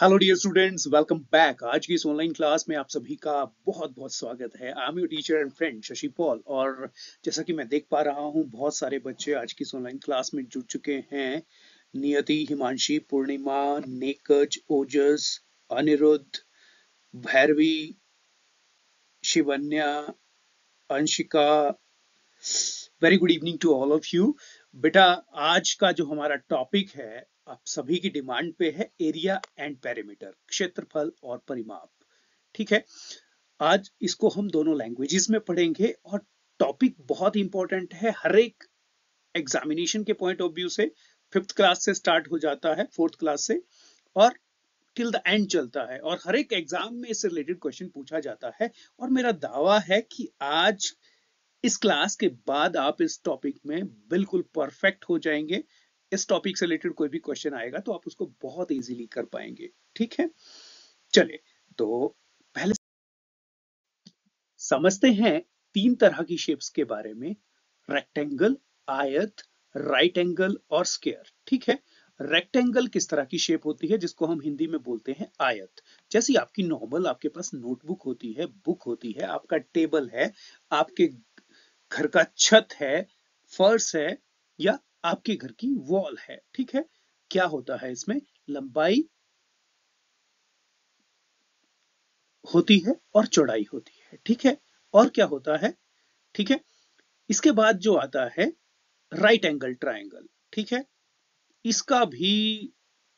Hello dear students, welcome back. आज की इस ऑनलाइन क्लास में आप सभी का बहुत बहुत स्वागत है। I am your teacher and friend Shashipal, और जैसा कि मैं देख पा रहा हूं बहुत सारे बच्चे आज की इस ऑनलाइन क्लास में जुड़ चुके हैं। Niyati, Himanshi, Purnima, नेकज, Ojas, Aniruddh, Bhairavi, Shivanya, Anshika. Very good evening to all of you. बेटा, आज का जो हमारा टॉपिक है आप सभी की डिमांड पे है, एरिया एंड पैरामीटर, क्षेत्रफल और परिमाप। ठीक है, आज इसको हम दोनों लैंग्वेजेस में पढ़ेंगे और टॉपिक बहुत इंपॉर्टेंट है। हर एक एग्जामिनेशन के पॉइंट ऑफ व्यू से फिफ्थ क्लास से स्टार्ट हो जाता है, फोर्थ क्लास से, और टिल द एंड चलता है, और हर एक एग्जाम में इससे रिलेटेड क्वेश्चन पूछा जाता है। और मेरा दावा है कि आज इस क्लास के बाद आप इस टॉपिक में बिल्कुल परफेक्ट हो जाएंगे। इस टॉपिक से रिलेटेड कोई भी क्वेश्चन आएगा तो आप उसको बहुत इजीली कर पाएंगे। ठीक है, चले तो पहले समझते हैं तीन तरह की शेप्स के बारे में, रेक्टेंगल, आयत, राइट एंगल और स्क्वायर। ठीक है, रेक्टेंगल किस तरह की शेप होती है, जिसको हम हिंदी में बोलते हैं आयत। जैसी आपकी नॉर्मल आपके पास नोटबुक होती है, बुक होती है, आपका टेबल है, आपके घर का छत है, फर्श है, या आपके घर की वॉल है। ठीक है, क्या होता है इसमें लंबाई होती है और चौड़ाई होती है। ठीक है, और क्या होता है, ठीक है, इसके बाद जो आता है राइट एंगल ट्रायंगल। ठीक है, इसका भी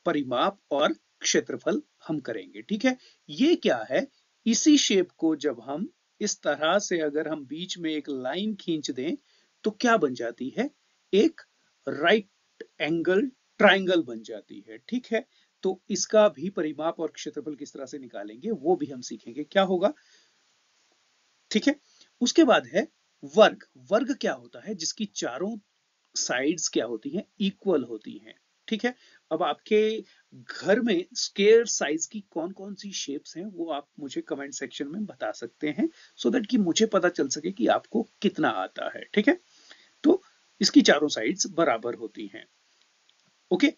परिमाप और क्षेत्रफल हम करेंगे। ठीक है, ये क्या है, इसी शेप को जब हम इस तरह से अगर हम बीच में एक लाइन खींच दें तो क्या बन जाती है, एक राइट एंगल ट्रायंगल बन जाती है। ठीक है, तो इसका भी परिमाप और क्षेत्रफल किस तरह से निकालेंगे वो भी हम सीखेंगे, क्या होगा। ठीक है, उसके बाद है वर्ग। वर्ग क्या होता है, जिसकी चारों साइड्स क्या होती हैं, इक्वल होती हैं। ठीक है, अब आपके घर में स्क्वायर साइज की कौन कौन सी शेप्स हैं वो आप मुझे कमेंट सेक्शन में बता सकते हैं, सो दैट कि मुझे पता चल सके कि आपको कितना आता है। ठीक है, तो इसकी चारों साइड्स बराबर होती हैं। ओके,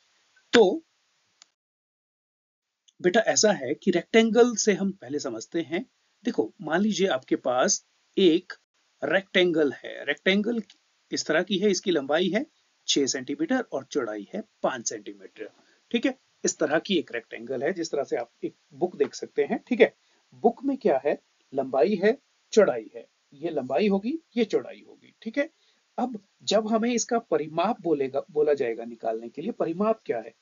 तो बेटा ऐसा है कि रेक्टेंगल से हम पहले समझते हैं। देखो, मान लीजिए आपके पास एक रेक्टेंगल है। रेक्टेंगल इस तरह की है, इसकी लंबाई है 6 सेंटीमीटर और चौड़ाई है 5 सेंटीमीटर। ठीक है, इस तरह की एक रेक्टेंगल है, जिस तरह से आप एक बुक देख सकते हैं। ठीक है, बुक में क्या है, लंबाई है, चौड़ाई है, ये लंबाई होगी, ये चौड़ाई होगी। ठीक है, अब जब हमें इसका परिमाप बोला जाएगा निकालने के लिए, परिमाप क्या है,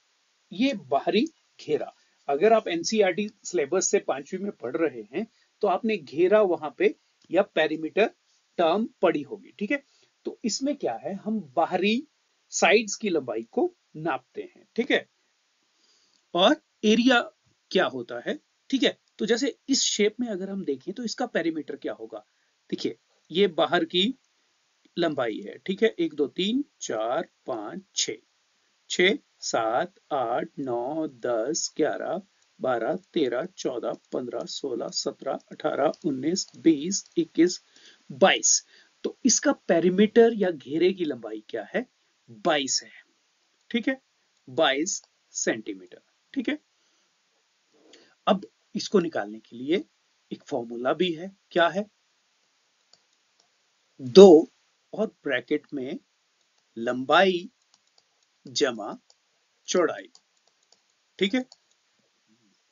ये बाहरी घेरा। अगर आप एनसीईआरटी सिलेबस से 5वीं में पढ़ रहे हैं तो आपने घेरा वहां पे या पेरीमीटर टर्म पढ़ी होगी। ठीक है, तो इसमें क्या है, हम बाहरी साइड्स की लंबाई को नापते हैं। ठीक है, और एरिया क्या होता है, ठीक है, तो जैसे इस शेप में अगर हम देखें तो इसका पेरीमीटर क्या होगा, देखिए ये बाहर की लंबाई है। ठीक है, 1 2 3 4 5 6 7 8 9 10 11 12 13 14 15 16 17 18 19 20 21 22। तो इसका पेरीमीटर या घेरे की लंबाई क्या है, 22 है। ठीक है, 22 सेंटीमीटर। ठीक है, अब इसको निकालने के लिए एक फॉर्मूला भी है, क्या है, 2 और ब्रैकेट में लंबाई जमा चौड़ाई। ठीक है,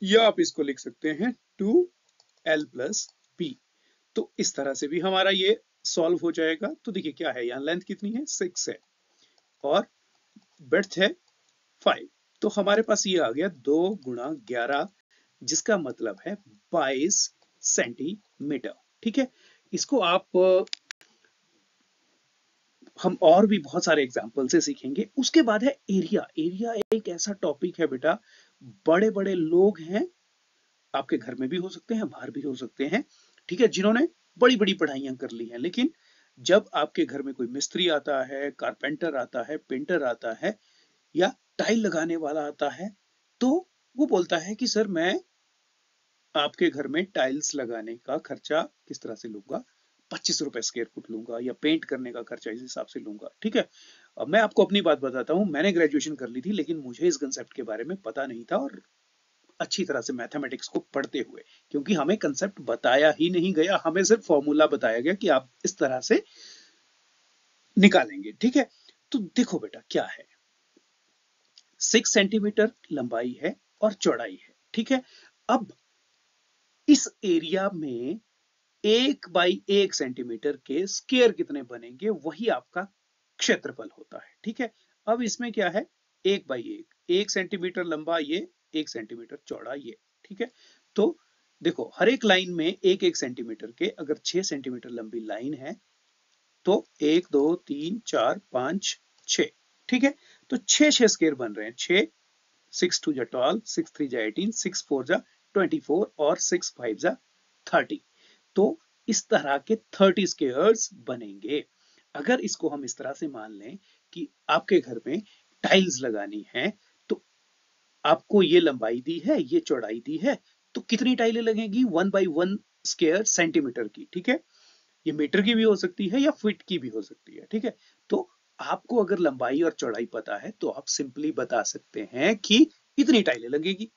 या आप इसको लिख सकते हैं 2l+b। तो इस तरह से भी हमारा ये सॉल्व हो जाएगा। तो देखिए क्या है, यहाँ लेंथ कितनी है, 6 है, और ब्रेड्थ है 5। तो हमारे पास ये आ गया 2 × 11, जिसका मतलब है 22 सेंटीमीटर। ठीक है, इसको आप हम और भी बहुत सारे एग्जाम्पल से सीखेंगे। उसके बाद है एरिया। एरिया एक ऐसा टॉपिक है बेटा, बड़े बड़े लोग हैं, आपके घर में भी हो सकते हैं, बाहर भी हो सकते हैं, ठीक है, जिन्होंने बड़ी बड़ी पढ़ाइयां कर ली हैं, लेकिन जब आपके घर में कोई मिस्त्री आता है, कारपेंटर आता है, पेंटर आता है, या टाइल लगाने वाला आता है, तो वो बोलता है कि सर मैं आपके घर में टाइल्स लगाने का खर्चा किस तरह से लूंगा, 25 रुपए स्क्वायर फुट लूंगा, या पेंट करने का खर्चा इस हिसाब से लूंगा। ठीक है, अब मैं आपको अपनी बात बताता हूँ, मैंने ग्रेजुएशन कर ली थी, लेकिन मुझे इस कंसेप्ट के बारे में पता नहीं था, और अच्छी तरह से मैथमेटिक्स को पढ़ते हुए, क्योंकि हमें कंसेप्ट बताया ही नहीं गया, हमें सिर्फ फॉर्मूला बताया गया कि आप इस तरह से निकालेंगे। ठीक है, तो देखो बेटा क्या है, 6 सेंटीमीटर लंबाई है और चौड़ाई है। ठीक है, अब इस एरिया में 1/1 सेंटीमीटर के स्क्वायर कितने बनेंगे, वही आपका क्षेत्रफल होता है। ठीक है, अब इसमें क्या है, 1/1 सेंटीमीटर लंबा ये, 1 सेंटीमीटर चौड़ा ये। ठीक है, तो देखो हर एक लाइन में 1/1 सेंटीमीटर के, अगर 6 सेंटीमीटर लंबी लाइन है तो 1 2 3 4 5 6। ठीक है, तो 6 स्क्वायर बन रहे हैं, 6 6 2 12 6 3 18 6 4 24 और 6 5 30। तो इस तरह के 30 स्क्वायर्स बनेंगे। अगर इसको हम इस तरह से मान लें कि आपके घर में टाइल्स लगानी है, तो आपको ये लंबाई दी है, ये चौड़ाई दी है, तो कितनी टाइलें लगेंगी, 1/1 स्क्वायर सेंटीमीटर की। ठीक है, ये मीटर की भी हो सकती है या फीट की भी हो सकती है। ठीक है, तो आपको अगर लंबाई और चौड़ाई पता है तो आप सिंपली बता सकते हैं कि इतनी टाइलें लगेगी।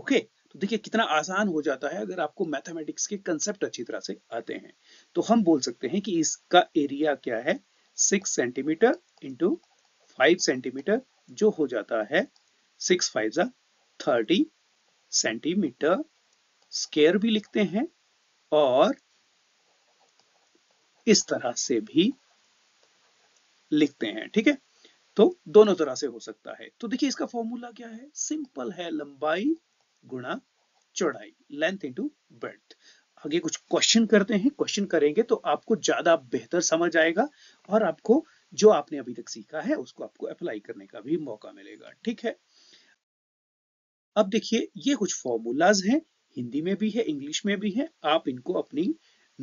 ओके, तो देखिए कितना आसान हो जाता है अगर आपको मैथमेटिक्स के कंसेप्ट अच्छी तरह से आते हैं। तो हम बोल सकते हैं कि इसका एरिया क्या है, 6 सेंटीमीटर × 5 सेंटीमीटर, जो हो जाता है 6 × 5 = 30 सेंटीमीटर स्क्वायर भी लिखते हैं, और इस तरह से भी लिखते हैं। ठीक है, तो दोनों तरह से हो सकता है। तो देखिए इसका फॉर्मूला क्या है, सिंपल है, लंबाई गुणा चौड़ाई, लेंथ इनटू ब्रेड्थ। आगे कुछ क्वेश्चन करते हैं, क्वेश्चन करेंगे तो आपको ज्यादा बेहतर समझ आएगा और आपको जो आपने अभी तक सीखा है उसको आपको अप्लाई करने का भी मौका मिलेगा। ठीक है, अब देखिए ये कुछ फॉर्मूलाज हैं, हिंदी में भी है, इंग्लिश में भी है। आप इनको अपनी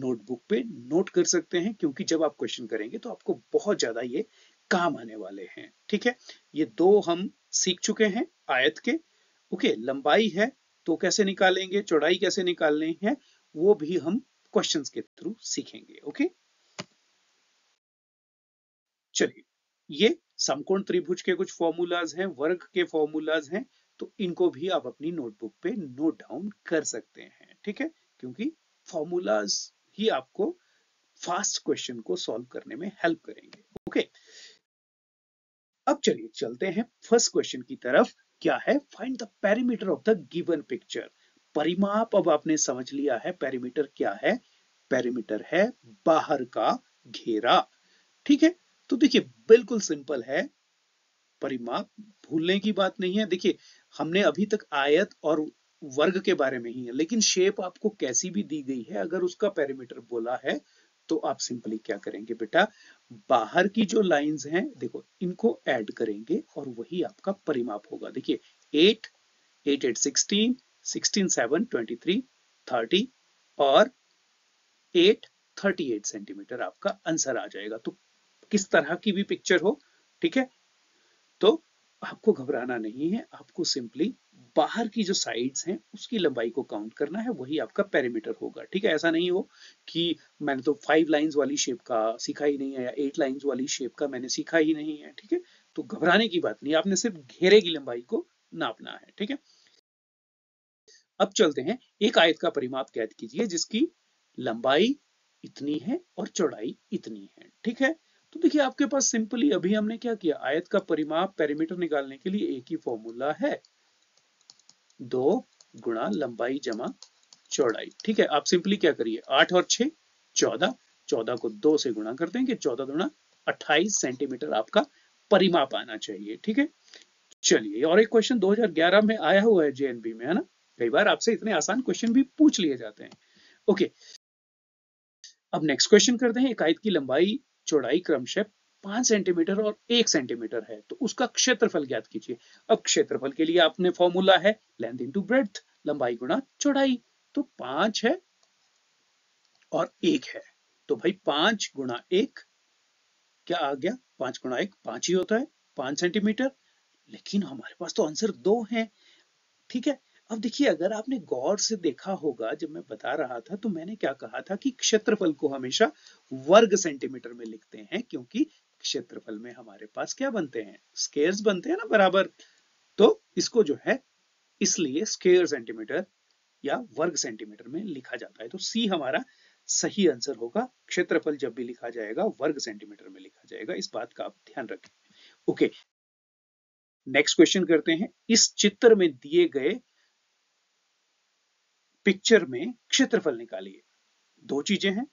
नोटबुक पे नोट कर सकते हैं, क्योंकि जब आप क्वेश्चन करेंगे तो आपको बहुत ज्यादा ये काम आने वाले हैं। ठीक है, ये दो हम सीख चुके हैं आयत के। ओके, लंबाई है तो कैसे निकालेंगे, चौड़ाई कैसे निकालनी है, वो भी हम क्वेश्चंस के थ्रू सीखेंगे। ओके, चलिए ये समकोण त्रिभुज के कुछ फॉर्मूलाज हैं, वर्ग के फॉर्मूलाज हैं, तो इनको भी आप अपनी नोटबुक पे नोट डाउन कर सकते हैं। ठीक है, क्योंकि फॉर्मूलाज ही आपको फास्ट क्वेश्चन को सॉल्व करने में हेल्प करेंगे। ओके, अब चलिए चलते हैं फर्स्ट क्वेश्चन की तरफ। क्या है, find the perimeter of the given picture. परिमाप अब आपने समझ लिया है, पेरीमीटर क्या है, पेरीमीटर है बाहर का घेरा। ठीक है, तो देखिए बिल्कुल सिंपल है परिमाप, भूलने की बात नहीं है। देखिए हमने अभी तक आयत और वर्ग के बारे में ही है, लेकिन शेप आपको कैसी भी दी गई है, अगर उसका पेरीमीटर बोला है तो आप सिंपली क्या करेंगे बेटा, बाहर की जो लाइंस हैं देखो इनको ऐड करेंगे और वही आपका परिमाप होगा। देखिए 8 8 8 16 16 7 23 30 और 8 38 सेंटीमीटर आपका आंसर आ जाएगा। तो किस तरह की भी पिक्चर हो, ठीक है, तो आपको घबराना नहीं है, आपको सिंपली बाहर की जो साइड्स हैं उसकी लंबाई को काउंट करना है, वही आपका पेरीमीटर होगा। ठीक है, ऐसा नहीं हो कि मैंने तो 5 लाइंस वाली शेप का सीखा ही नहीं है या 8 लाइंस वाली शेप का मैंने सीखा ही नहीं है। ठीक है, तो घबराने की बात नहीं, आपने सिर्फ घेरे की लंबाई को नापना है। ठीक है, अब चलते हैं, एक आयत का परिमाप ज्ञात कीजिए जिसकी लंबाई इतनी है और चौड़ाई इतनी है। ठीक है, तो देखिए आपके पास सिंपली अभी हमने क्या किया, आयत का परिमाप पेरीमीटर निकालने के लिए एक ही फॉर्मूला है, 2 गुणा लंबाई जमा चौड़ाई। ठीक है, आप सिंपली क्या करिए, 8 और 6 14 को 2 से गुणा कर देंगे, 14 × 2 = 28 सेंटीमीटर आपका परिमाप आना चाहिए। ठीक है, चलिए और एक क्वेश्चन 2011 में आया हुआ है जेएनवी में, है ना, कई बार आपसे इतने आसान क्वेश्चन भी पूछ लिए जाते हैं। ओके, अब नेक्स्ट क्वेश्चन करते हैं, एक आयत की लंबाई चौड़ाई क्रमशः 5 सेंटीमीटर और 1 सेंटीमीटर है, तो उसका क्षेत्रफल ज्ञात कीजिए। अब क्षेत्रफल के लिए आपने फॉर्मूला है, लेंथ इनटू ब्रेड्थ, लंबाई गुणा चौड़ाई, तो 5 है और 1 है, तो भाई 5 गुणा 1 क्या आ गया, 5 गुणा 1 5 ही होता है, 5 सेंटीमीटर, लेकिन हमारे पास तो आंसर 2 है। ठीक है, अब देखिए अगर आपने गौर से देखा होगा जब मैं बता रहा था, तो मैंने क्या कहा था कि क्षेत्रफल को हमेशा वर्ग सेंटीमीटर में लिखते हैं, क्योंकि क्षेत्रफल में हमारे पास क्या बनते हैं, स्क्वायर्स बनते हैं ना बराबर, तो इसको जो है इसलिए स्क्वायर सेंटीमीटर या वर्ग सेंटीमीटर में लिखा जाता है। तो सी हमारा सही आंसर होगा। क्षेत्रफल जब भी लिखा जाएगा वर्ग सेंटीमीटर में लिखा जाएगा, इस बात का आप ध्यान रखें। ओके, नेक्स्ट क्वेश्चन करते हैं। इस चित्र में दिए गए पिक्चर में क्षेत्रफल निकालिए। दो चीजें हैं,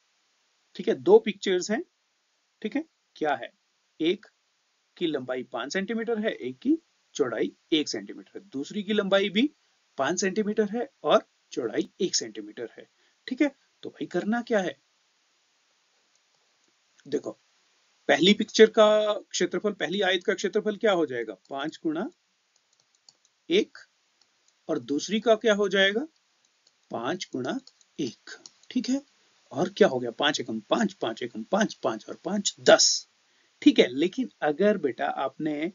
ठीक है, दो पिक्चर्स हैं, ठीक है। क्या है, एक की लंबाई 5 सेंटीमीटर है, एक की चौड़ाई 1 सेंटीमीटर है, दूसरी की लंबाई भी 5 सेंटीमीटर है और चौड़ाई 1 सेंटीमीटर है, ठीक है। तो भाई करना क्या है, देखो पहली पिक्चर का क्षेत्रफल, पहली आयत का क्षेत्रफल क्या हो जाएगा 5 गुणा 1 और दूसरी का क्या हो जाएगा 5 गुणा 1, ठीक है। और क्या हो गया 5 एकम 5, 5 एकम 5, 5 और 5 10, ठीक है। लेकिन अगर बेटा आपने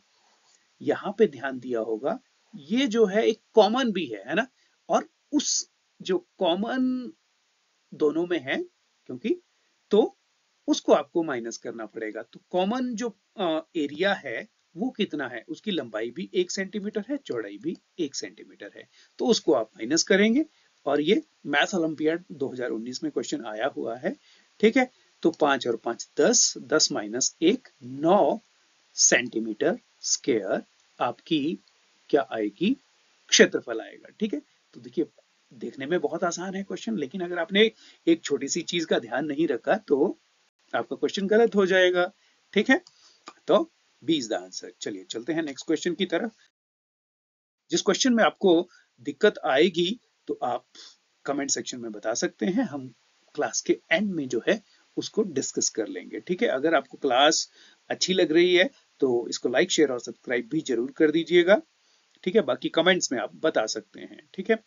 यहाँ पे ध्यान दिया होगा, ये जो है एक कॉमन भी है ना, और उस जो कॉमन दोनों में है क्योंकि, तो उसको आपको माइनस करना पड़ेगा। तो कॉमन जो एरिया है वो कितना है, उसकी लंबाई भी 1 सेंटीमीटर है, चौड़ाई भी 1 सेंटीमीटर है, तो उसको आप माइनस करेंगे। और ये मैथ ओलंपियाड 2019 में क्वेश्चन आया हुआ है, ठीक है। तो 5 और 5 10, 10 माइनस 1 9 सेंटीमीटर स्क्वायर आपकी क्या आएगी, क्षेत्रफल आएगा, ठीक है। तो देखिए देखने में बहुत आसान है क्वेश्चन, लेकिन अगर आपने एक छोटी सी चीज का ध्यान नहीं रखा तो आपका क्वेश्चन गलत हो जाएगा, ठीक है। तो बी इज द आंसर। चलिए चलते हैं नेक्स्ट क्वेश्चन की तरफ। जिस क्वेश्चन में आपको दिक्कत आएगी तो आप कमेंट सेक्शन में बता सकते हैं, हम क्लास के एंड में जो है उसको डिस्कस कर लेंगे, ठीक है। अगर आपको क्लास अच्छी लग रही है तो इसको लाइक शेयर और सब्सक्राइब भी जरूर कर दीजिएगा, ठीक है। बाकी कमेंट्स में आप बता सकते हैं, ठीक है।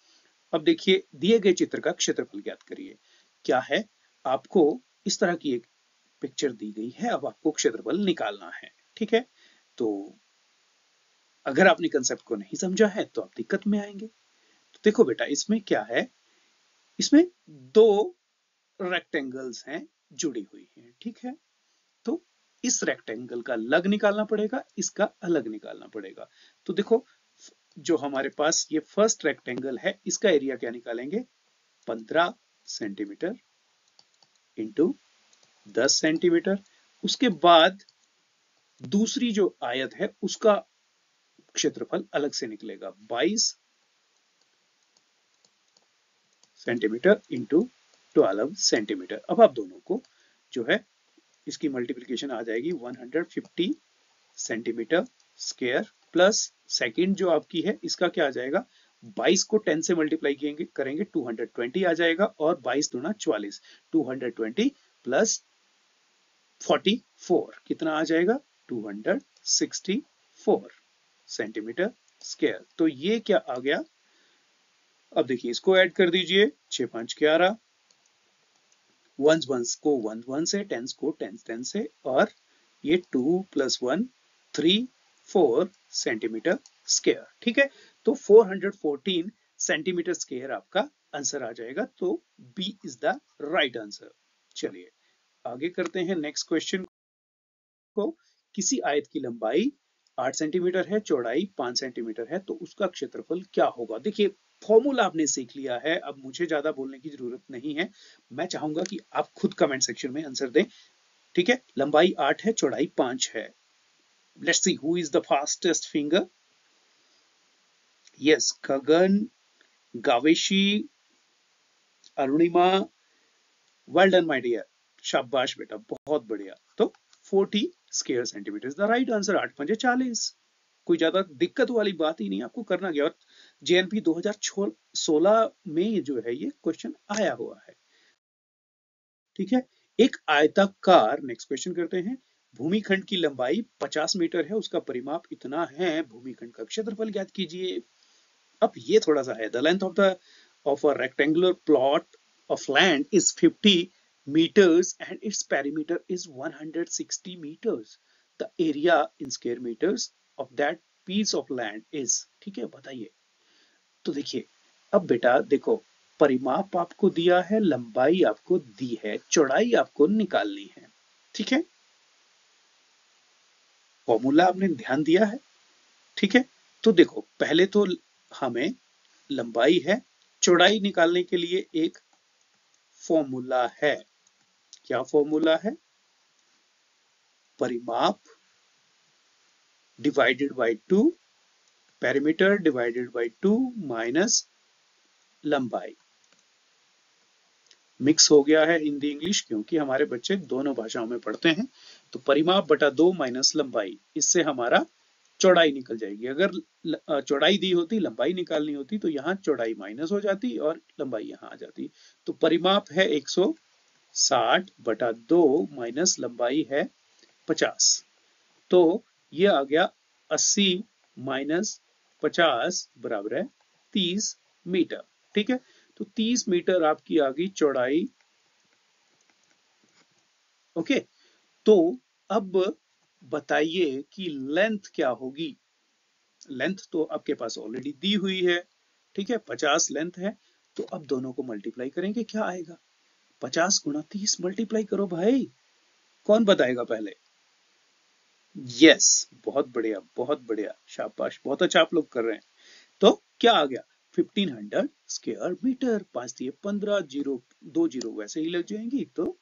अब देखिए, दिए गए चित्र का क्षेत्रफल ज्ञात करिए। क्या है, आपको इस तरह की एक पिक्चर दी गई है, अब आपको क्षेत्रफल निकालना है, ठीक है। तो अगर आपने कंसेप्ट को नहीं समझा है तो आप दिक्कत में आएंगे। तो देखो बेटा, इसमें क्या है, इसमें दो रेक्टेंगल्स हैं जुड़ी हुई हैं, ठीक है। तो इस रेक्टेंगल का अलग निकालना पड़ेगा, इसका अलग निकालना पड़ेगा। तो देखो जो हमारे पास ये फर्स्ट रेक्टेंगल है, इसका एरिया क्या निकालेंगे, 15 सेंटीमीटर इंटू 10 सेंटीमीटर। उसके बाद दूसरी जो आयत है उसका क्षेत्रफल अलग से निकलेगा, 22 सेंटीमीटर इंटू 12 सेंटीमीटर। अब आप दोनों को जो है इसकी मल्टीप्लिकेशन आ जाएगी, 150 सेंटीमीटर स्क्वायर प्लस सेकेंड जो आपकी है इसका क्या आ जाएगा, 22 को 10 से मल्टीप्लाई करेंगे 220 आ जाएगा, और 22 दुना 44, 220 प्लस 44 कितना आ जाएगा, 264 सेंटीमीटर स्क्वायर। तो ये क्या आ गया, अब देखिए इसको ऐड कर दीजिए, 6 5 11, 1s को 1 1 से, 10s को 10 10 से, और ये 2 + 1 3 4 सेंटीमीटर स्क्वायर, ठीक है। तो 414 सेंटीमीटर स्क्वायर आपका आंसर आ जाएगा। तो B is the right answer. चलिए आगे करते हैं नेक्स्ट क्वेश्चन को। किसी आयत की लंबाई 8 सेंटीमीटर है, चौड़ाई 5 सेंटीमीटर है, तो उसका क्षेत्रफल क्या होगा। देखिए फॉर्मूला आपने सीख लिया है, अब मुझे ज्यादा बोलने की जरूरत नहीं है। मैं चाहूंगा कि आप खुद कमेंट सेक्शन में आंसर दें, ठीक है। लंबाई 8 है, चौड़ाई 5 है। Let's see who is the fastest finger. Yes, Kagan, Gaveshi, Arunima. Well done, my dear. शाबाश बेटा, बहुत बढ़िया। तो 40 square centimeters the right answer. 8 × 5 40। कोई ज्यादा दिक्कत वाली बात ही नहीं, आपको करना गया। और जेएनपी 2016 में जो है ये क्वेश्चन आया हुआ है, ठीक है। एक आयताकार, नेक्स्ट क्वेश्चन करते हैं। भूमिखंड की लंबाई 50 मीटर है, उसका परिमाप इतना है, भूमिखंड का क्षेत्रफल ज्ञात कीजिए। अब ये थोड़ा सा है, the length of the of a rectangular plot of land is 50 metres and its perimeter is 160 metres. The area in square metres of that piece of land is, ठीक है, बताइए। तो देखिए अब बेटा देखो, परिमाप आपको दिया है, लंबाई आपको दी है, चौड़ाई आपको निकालनी है, ठीक है। फॉर्मूला आपने ध्यान दिया है, ठीक है। तो देखो पहले तो हमें लंबाई है, चौड़ाई निकालने के लिए एक फॉर्मूला है। क्या फॉर्मूला है? परिमाप divided by 2, perimeter divided by 2 minus लंबाई। मिक्स हो गया है हिंदी इंग्लिश, क्योंकि हमारे बच्चे दोनों भाषाओं में पढ़ते हैं। तो परिमाप बटा 2 माइनस लंबाई, इससे हमारा चौड़ाई निकल जाएगी। अगर चौड़ाई दी होती, लंबाई निकालनी होती, तो यहाँ चौड़ाई माइनस हो जाती और लंबाई यहाँ आ जाती। तो परिमाप है 160 बटा 2 माइनस लंबाई है 50। तो ये आ गया 80 माइनस 50 बराबर है 30 मीटर। ठीक है, तो 30 मीटर आपकी आ गई चौड़ाई। ओके, तो अब बताइए कि लेंथ क्या होगी। लेंथ तो आपके पास ऑलरेडी दी हुई है, ठीक है, 50 लेंथ है। तो अब दोनों को मल्टीप्लाई करेंगे, क्या आएगा? 50 गुणा 30 मल्टीप्लाई करो भाई, कौन बताएगा पहले? यस, बहुत बढ़िया, बहुत बढ़िया, शाबाश, बहुत अच्छा आप लोग कर रहे हैं। तो क्या आ गया? 1500 स्क्वायर मीटर। 5 दिए 15, 0 2 0 वैसे ही लग जाएंगी, तो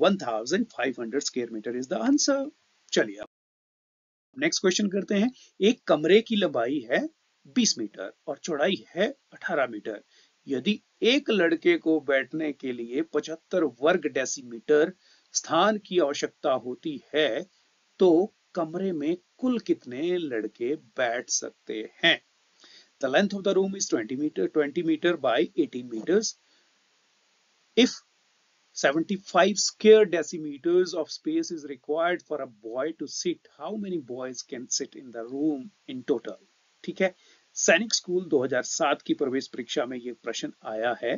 1500 square metre is the answer. चलिए अब नेक्स्ट क्वेश्चन करते हैं। एक कमरे की लंबाई है 20 मीटर और चौड़ाई है 18 मीटर। यदि एक लड़के को बैठने के लिए 75 वर्ग डेसीमीटर स्थान की आवश्यकता होती है, तो कमरे में कुल कितने लड़के बैठ सकते हैं? The length of the room is 20 meter by 18 meters. If 75 square decimeters of space is required for a boy to sit, how many boys can sit in the room in total? ठीक है, सैनिक school 2007 की प्रवेश परीक्षा में ये प्रश्न आया है,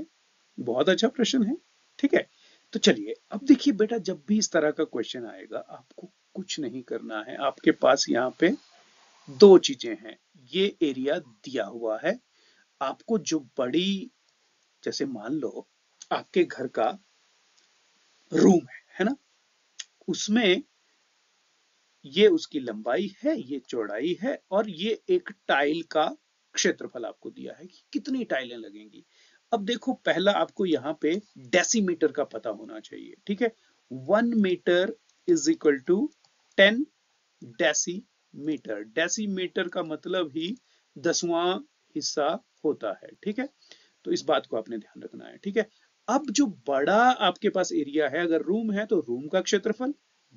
बहुत अच्छा प्रश्न है। ठीक है, तो चलिए अब देखिए बेटा, जब भी इस तरह का क्वेश्चन आएगा आपको कुछ नहीं करना है। आपके पास यहाँ पे दो चीजें हैं, ये एरिया दिया हुआ है आपको, जो बड़ी, जैसे मान लो आपके घर का रूम है ना, उसमें ये उसकी लंबाई है, ये चौड़ाई है, और ये एक टाइल का क्षेत्रफल आपको दिया है कि कितनी टाइलें लगेंगी। अब देखो, पहला आपको यहाँ पे डेसीमीटर का पता होना चाहिए। ठीक है, 1 metre is equal to 10 decimetre. Decimetre का मतलब ही 10वां हिस्सा होता है। ठीक है, तो इस बात को आपने ध्यान रखना है। ठीक है, अब जो बड़ा आपके पास एरिया है, अगर रूम है तो रूम का क्षेत्रफल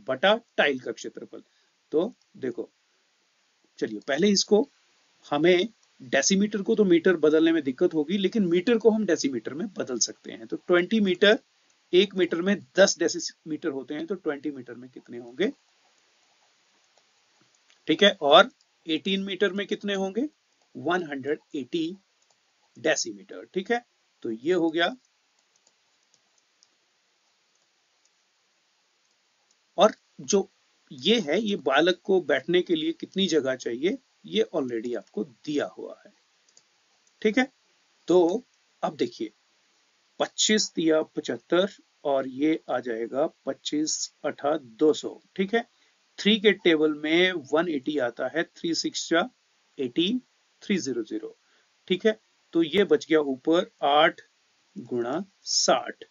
बटा टाइल का क्षेत्रफल। तो देखो, चलिए पहले इसको, हमें डेसीमीटर को तो मीटर बदलने में दिक्कत होगी, लेकिन मीटर को हम डेसीमीटर में बदल सकते हैं। तो 20 मीटर, 1 मीटर में 10 डेसीमीटर होते हैं, तो 20 मीटर में कितने होंगे? ठीक है, और 18 मीटर में कितने होंगे? 180 डेसीमीटर। ठीक है, तो ये हो गया। और जो ये है, ये बालक को बैठने के लिए कितनी जगह चाहिए, ये ऑलरेडी आपको दिया हुआ है। ठीक है, तो अब देखिए, 25 दिया 75 और ये आ जाएगा 25 अठा 200। ठीक है, 3 के टेबल में 180 आता है, 3 6 18 300। ठीक है, तो ये बच गया ऊपर 8 गुणा 60,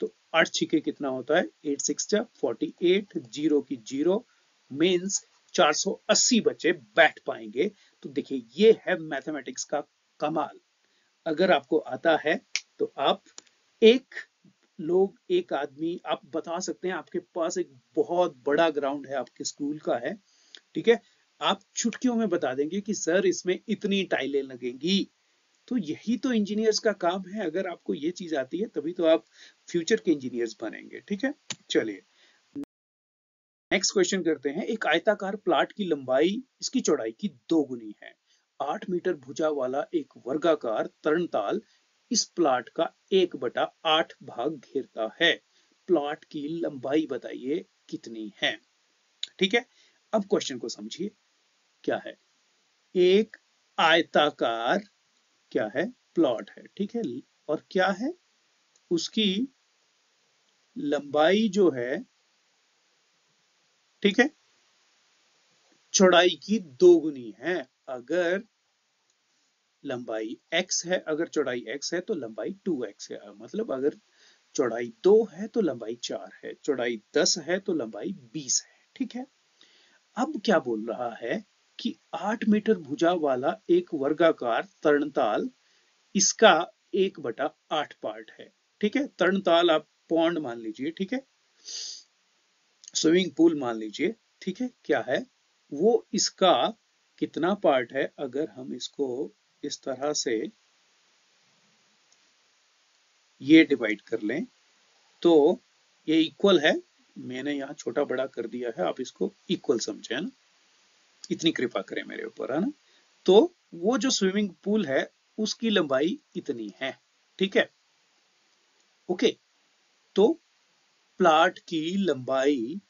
तो 8 6 कितना होता है? 8 6 48, 0 की 0 मीन्स 480 बच्चे बैठ पाएंगे। तो देखिए, ये है मैथमेटिक्स का कमाल। अगर आपको आता है तो आप एक आदमी, आप बता सकते हैं, आपके पास एक बहुत बड़ा ग्राउंड है, आपके स्कूल का है। ठीक है, आप चुटकियों में बता देंगे कि सर इसमें इतनी टाइलें लगेंगी। तो यही तो इंजीनियर्स का काम है। अगर आपको ये चीज आती है तभी तो आप फ्यूचर के इंजीनियर्स बनेंगे। ठीक है, चलिए नेक्स्ट क्वेश्चन करते हैं। एक आयताकार प्लाट की लंबाई इसकी चौड़ाई की 2 गुनी है। 8 मीटर भुजा वाला एक वर्गाकार तरणताल इस प्लाट का 1/8 भाग घेरता है। प्लाट की लंबाई बताइए कितनी है। ठीक है, अब क्वेश्चन को समझिए, क्या है? एक आयताकार क्या है? प्लॉट है। ठीक है, और क्या है? उसकी लंबाई जो है, ठीक है, चौड़ाई की 2 गुनी है। अगर लंबाई x है, अगर चौड़ाई x है तो लंबाई 2x है, मतलब अगर चौड़ाई 2 है तो लंबाई 4 है, चौड़ाई 10 है तो लंबाई 20 है। ठीक है, अब क्या बोल रहा है कि 8 मीटर भुजा वाला एक वर्गाकार तरणताल, इसका 1/8 पार्ट है। ठीक है, तरणताल आप पॉन्ड मान लीजिए, ठीक है, स्विमिंग पूल मान लीजिए, ठीक है, क्या है वो, इसका कितना पार्ट है, अगर हम इसको इस तरह से ये डिवाइड कर लें तो ये इक्वल है, मैंने यहाँ छोटा बड़ा कर दिया है, आप इसको इक्वल समझे ना, इतनी कृपा करें मेरे ऊपर, है ना। तो वो जो स्विमिंग पूल है उसकी लंबाई इतनी है, ठीक है, ओके। तो प्लाट की लंबाई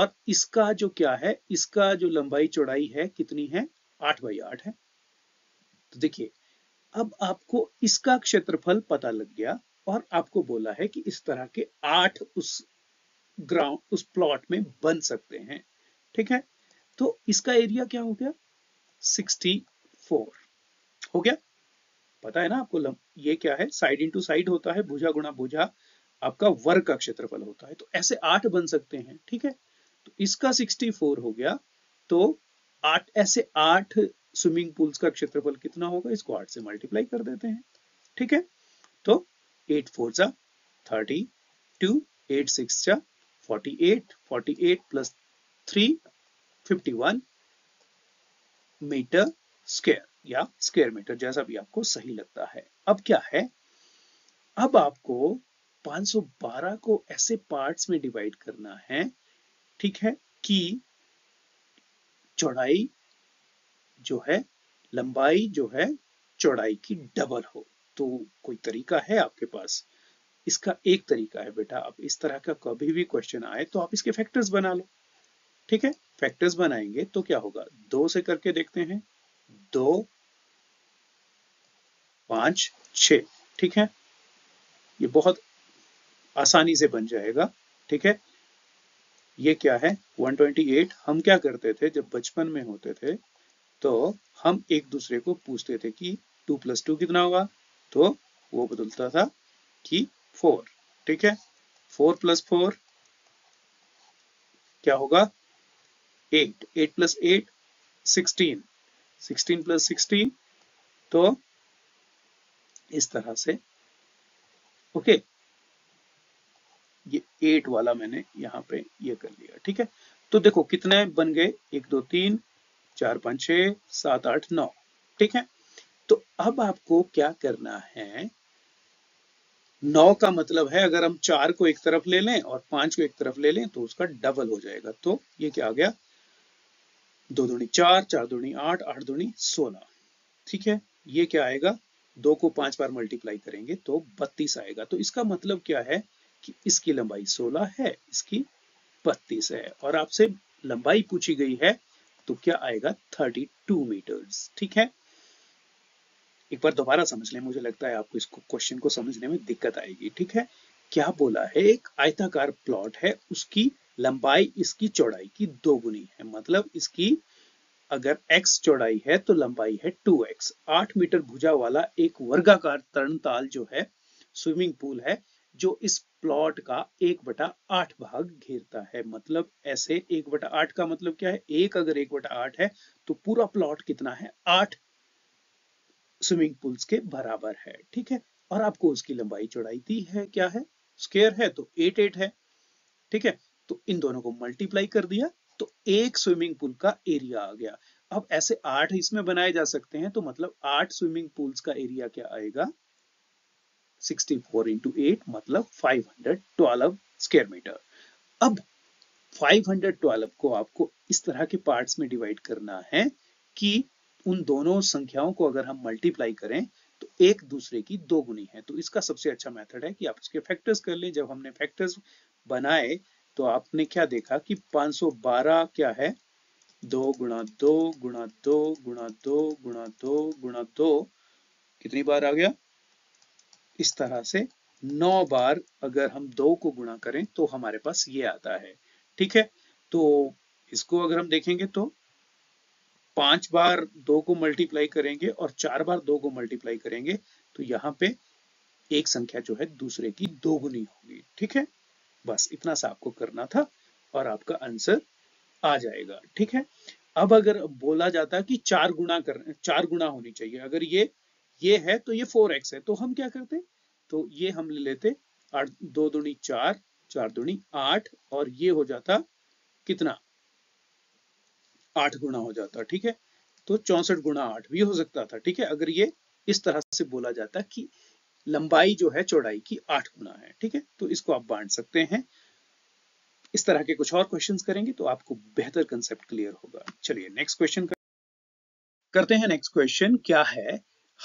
और इसका जो क्या है, इसका जो लंबाई चौड़ाई है कितनी है, 8/8 है। तो देखिए अब आपको इसका क्षेत्रफल पता लग गया और आपको बोला है कि इस तरह के 8 उस ग्राउंड उस प्लॉट में बन सकते हैं। ठीक है, तो इसका एरिया क्या हो गया, 64 हो गया, पता है ना आपको, ये क्या है, साइड इंटू साइड होता है, भुजा गुणा भुजा आपका वर्ग का क्षेत्रफल होता है, तो ऐसे 8 बन सकते हैं। ठीक है, तो इसका 64 हो गया, तो 8 ऐसे 8 स्विमिंग पूल्स का क्षेत्रफल कितना होगा, इसको 8 से मल्टीप्लाई कर देते हैं। ठीक है, तो 8 × 4 = 32, 8 × 6 = 48, 48 + 3 = 51 मीटर स्क्वायर या स्क्वायर मीटर, जैसा भी आपको सही लगता है। अब क्या है, अब आपको 512 को ऐसे पार्ट्स में डिवाइड करना है, ठीक है, कि चौड़ाई जो है, लंबाई जो है चौड़ाई की डबल हो। तो कोई तरीका है आपके पास, इसका एक तरीका है बेटा, आप इस तरह का कभी भी क्वेश्चन आए तो आप इसके फैक्टर्स बना लो। ठीक है, फैक्टर्स बनाएंगे तो क्या होगा, 2 से करके देखते हैं, 2, 5, 6, ठीक है, ये बहुत आसानी से बन जाएगा। ठीक है, ये क्या है, 128। हम क्या करते थे जब बचपन में होते थे तो हम एक दूसरे को पूछते थे कि 2 + 2 कितना होगा, तो वो बदलता था कि 4। ठीक है, 4 + 4 क्या होगा, 8, 8 + 8 16, 16 + 16, तो इस तरह से, ओके, ये 8 वाला मैंने यहाँ पे ये कर लिया। ठीक है, तो देखो कितने बन गए, 1, 2, 3, 4, 5, 6, 7, 8, 9। ठीक है, तो अब आपको क्या करना है, 9 का मतलब है अगर हम 4 को एक तरफ ले लें और 5 को एक तरफ ले लें तो उसका डबल हो जाएगा। तो ये क्या आ गया, 2 दूनी 4, 4 दूनी 8, 8 दूनी 16। ठीक है, ये क्या आएगा, 2 को 5 बार मल्टीप्लाई करेंगे तो 32 आएगा। तो इसका मतलब क्या है कि इसकी लंबाई 16 है, इसकी 32 है, और आपसे लंबाई पूछी गई है तो क्या आएगा, 32 मीटर्स। ठीक है, एक बार दोबारा समझ लें, मुझे लगता है आपको इसको क्वेश्चन को समझने में दिक्कत आएगी। ठीक है, क्या बोला है, एक आयताकार प्लॉट है, उसकी लंबाई इसकी चौड़ाई की 2 गुनी है, मतलब इसकी अगर x चौड़ाई है तो लंबाई है 2x। 8 मीटर भुजा वाला एक वर्गाकार तरणताल जो है स्विमिंग पूल है, जो इस प्लॉट का 1/8 भाग घेरता है, मतलब ऐसे 1/8 का मतलब क्या है, 1 अगर 1/8 है तो पूरा प्लॉट कितना है, 8 स्विमिंग पूल्स के बराबर है। ठीक है, और आपको उसकी लंबाई चौड़ाई दी है, क्या है, स्क्वायर है, तो 8, 8 है। ठीक है, तो इन दोनों को मल्टीप्लाई कर दिया तो एक स्विमिंग पूल का एरिया आ गया। अब ऐसे 8 इसमें बनाए जा सकते हैं, तो मतलब 8 स्विमिंग पूल्स का एरिया क्या आएगा, 64 × 8 मतलब 512 स्क्वायर मीटर। अब 512 को आपको इस तरह के पार्ट्स में डिवाइड करना है कि उन दोनों संख्याओं को अगर हम मल्टीप्लाई करें तो एक दूसरे की 2 गुनी है। तो इसका सबसे अच्छा मेथड है कि आप इसके फैक्टर्स कर लें। जब हमने फैक्टर्स बनाए तो आपने क्या देखा कि 512 क्या है, 2 × 2 × 2 × 2 × 2 × 2 कितनी बार आ गया, इस तरह से 9 बार अगर हम 2 को गुणा करें तो हमारे पास ये आता है। ठीक है, तो इसको अगर हम देखेंगे तो पांच बार दो को मल्टीप्लाई करेंगे और चार बार दो को मल्टीप्लाई करेंगे तो यहाँ पे एक संख्या जो है दूसरे की दोगुनी होगी। ठीक है, बस इतना सा आपको करना था और आपका आंसर आ जाएगा। ठीक है, अब अगर बोला जाता कि चार गुना होनी चाहिए, अगर ये है तो ये 4x है, तो हम क्या करते, तो ये हम ले लेते 2 दूनी 4, 4 दूनी 8 और ये हो जाता कितना, 8 गुना हो जाता। ठीक है, तो 64 गुना 8 भी हो सकता था। ठीक है, अगर ये इस तरह से बोला जाता कि लंबाई जो है चौड़ाई की 8 गुना है। ठीक है, तो इसको आप बांट सकते हैं। इस तरह के कुछ और क्वेश्चंस करेंगे तो आपको बेहतर कंसेप्ट क्लियर होगा। चलिए नेक्स्ट क्वेश्चन करते हैं। नेक्स्ट क्वेश्चन क्या है,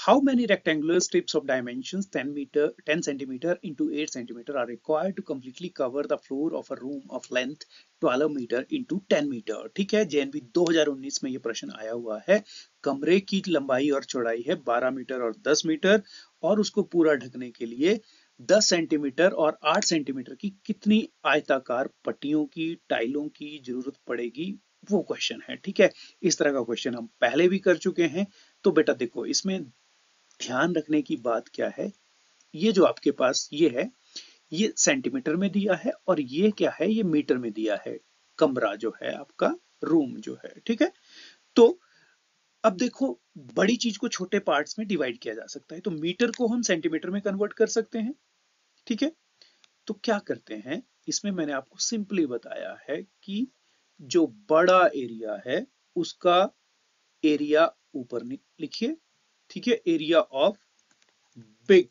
how many rectangular strips of dimension 10 centimetre into 8 centimetre are required to completely cover the floor of a room of length 12 metre into 10 metre. ठीक है, जेएनवी 2019 में ये प्रश्न आया हुआ है। कमरे की लंबाई और चौड़ाई है 12 मीटर और 10 मीटर और उसको पूरा ढकने के लिए 10 सेंटीमीटर और 8 सेंटीमीटर की कितनी आयताकार पट्टियों की टाइलों की जरूरत पड़ेगी, वो क्वेश्चन है। ठीक है, इस तरह का क्वेश्चन हम पहले भी कर चुके हैं। तो बेटा देखो, इसमें ध्यान रखने की बात क्या है, ये जो आपके पास ये है, ये सेंटीमीटर में दिया है और ये क्या है, ये मीटर में दिया है। कमरा जो है आपका, रूम जो है, ठीक है। तो अब देखो, बड़ी चीज को छोटे पार्ट्स में डिवाइड किया जा सकता है, तो मीटर को हम सेंटीमीटर में कन्वर्ट कर सकते हैं। ठीक है, तो क्या करते हैं, इसमें मैंने आपको सिंपली बताया है कि जो बड़ा एरिया है उसका एरिया ऊपर लिखिए। ठीक है, एरिया ऑफ बिग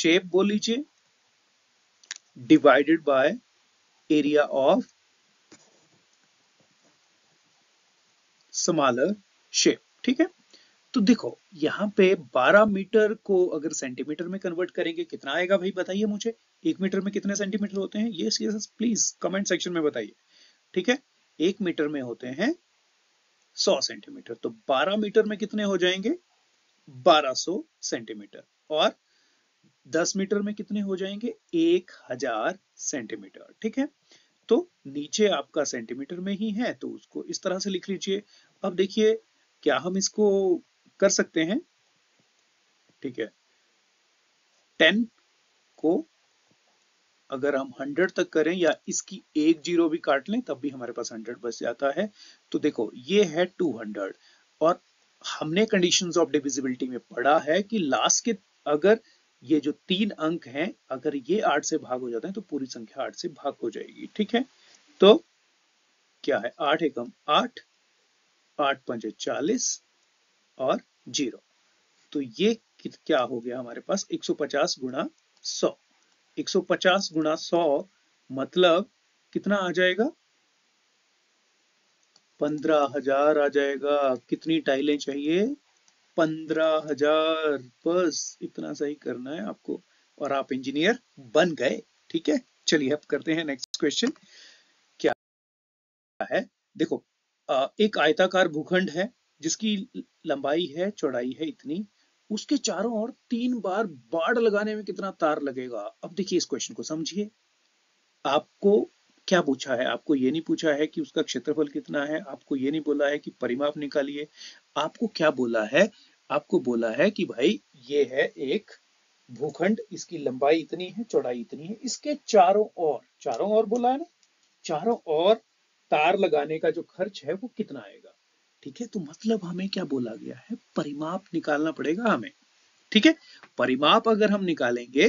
शेप बोल लीजिए divided by area of smaller shape. ठीक है, तो देखो यहाँ पे 12 मीटर को अगर सेंटीमीटर में कन्वर्ट करेंगे कितना आएगा भाई, बताइए मुझे। 1 मीटर में कितने सेंटीमीटर होते हैं, ये प्लीज कमेंट सेक्शन में बताइए। ठीक है, 1 मीटर में होते हैं 100 सेंटीमीटर, तो 12 मीटर में कितने हो जाएंगे 1200 सेंटीमीटर और 10 मीटर में कितने हो जाएंगे 1000 सेंटीमीटर। ठीक है, तो नीचे आपका सेंटीमीटर में ही है, तो उसको इस तरह से लिख लीजिए। अब देखिए क्या हम इसको कर सकते हैं। ठीक है, 10 को अगर हम 100 तक करें या इसकी 1 जीरो भी काट लें तब भी हमारे पास 100 बच जाता है। तो देखो ये है 200 और हमने कंडीशंस ऑफ डिविजिबिलिटी में पढ़ा है कि लास्ट के अगर ये जो 3 अंक हैं अगर ये 8 से भाग हो जाते हैं तो पूरी संख्या 8 से भाग हो जाएगी। ठीक है, तो क्या है 8 एकम 8, 8 पंचे 40 और 0, तो ये क्या हो गया हमारे पास 150 गुणा 100। 150 गुणा 100 मतलब कितना आ जाएगा 15000 आ जाएगा। कितनी टाइलें चाहिए 15000, बस इतना सही करना है आपको और आप इंजीनियर बन गए। ठीक है, चलिए अब करते हैं नेक्स्ट क्वेश्चन क्या है। देखो एक आयताकार भूखंड है जिसकी लंबाई है चौड़ाई है इतनी, उसके चारों ओर 3 बार बाड़ लगाने में कितना तार लगेगा। अब देखिए इस क्वेश्चन को समझिए, आपको क्या पूछा है, आपको ये नहीं पूछा है कि उसका क्षेत्रफल कितना है, आपको ये नहीं बोला है कि परिमाप निकालिए, आपको क्या बोला है, आपको बोला है कि भाई ये है एक भूखंड, इसकी लंबाई इतनी है चौड़ाई इतनी है, इसके चारों ओर बोला है ना, चारों ओर तार लगाने का जो खर्च है वो कितना आएगा। ठीक है, तो मतलब हमें क्या बोला गया है, परिमाप निकालना पड़ेगा हमें। ठीक है, परिमाप अगर हम निकालेंगे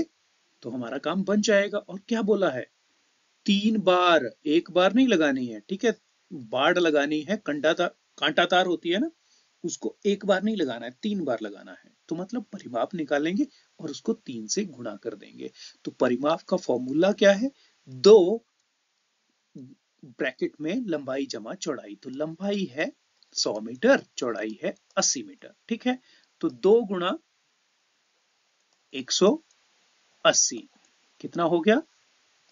तो हमारा काम बन जाएगा। और क्या बोला है 3 बार, 1 बार नहीं लगानी है। ठीक है, बाड़ लगानी है, कांटा तार होती है ना, उसको 1 बार नहीं लगाना है, 3 बार लगाना है। तो मतलब परिमाप निकालेंगे और उसको 3 से गुणा कर देंगे। तो परिमाप का फॉर्मूला क्या है, 2 ब्रैकेट में लंबाई जमा चौड़ाई, तो लंबाई है 100 मीटर, चौड़ाई है 80 मीटर। ठीक है, तो 2 गुणा 180 कितना हो गया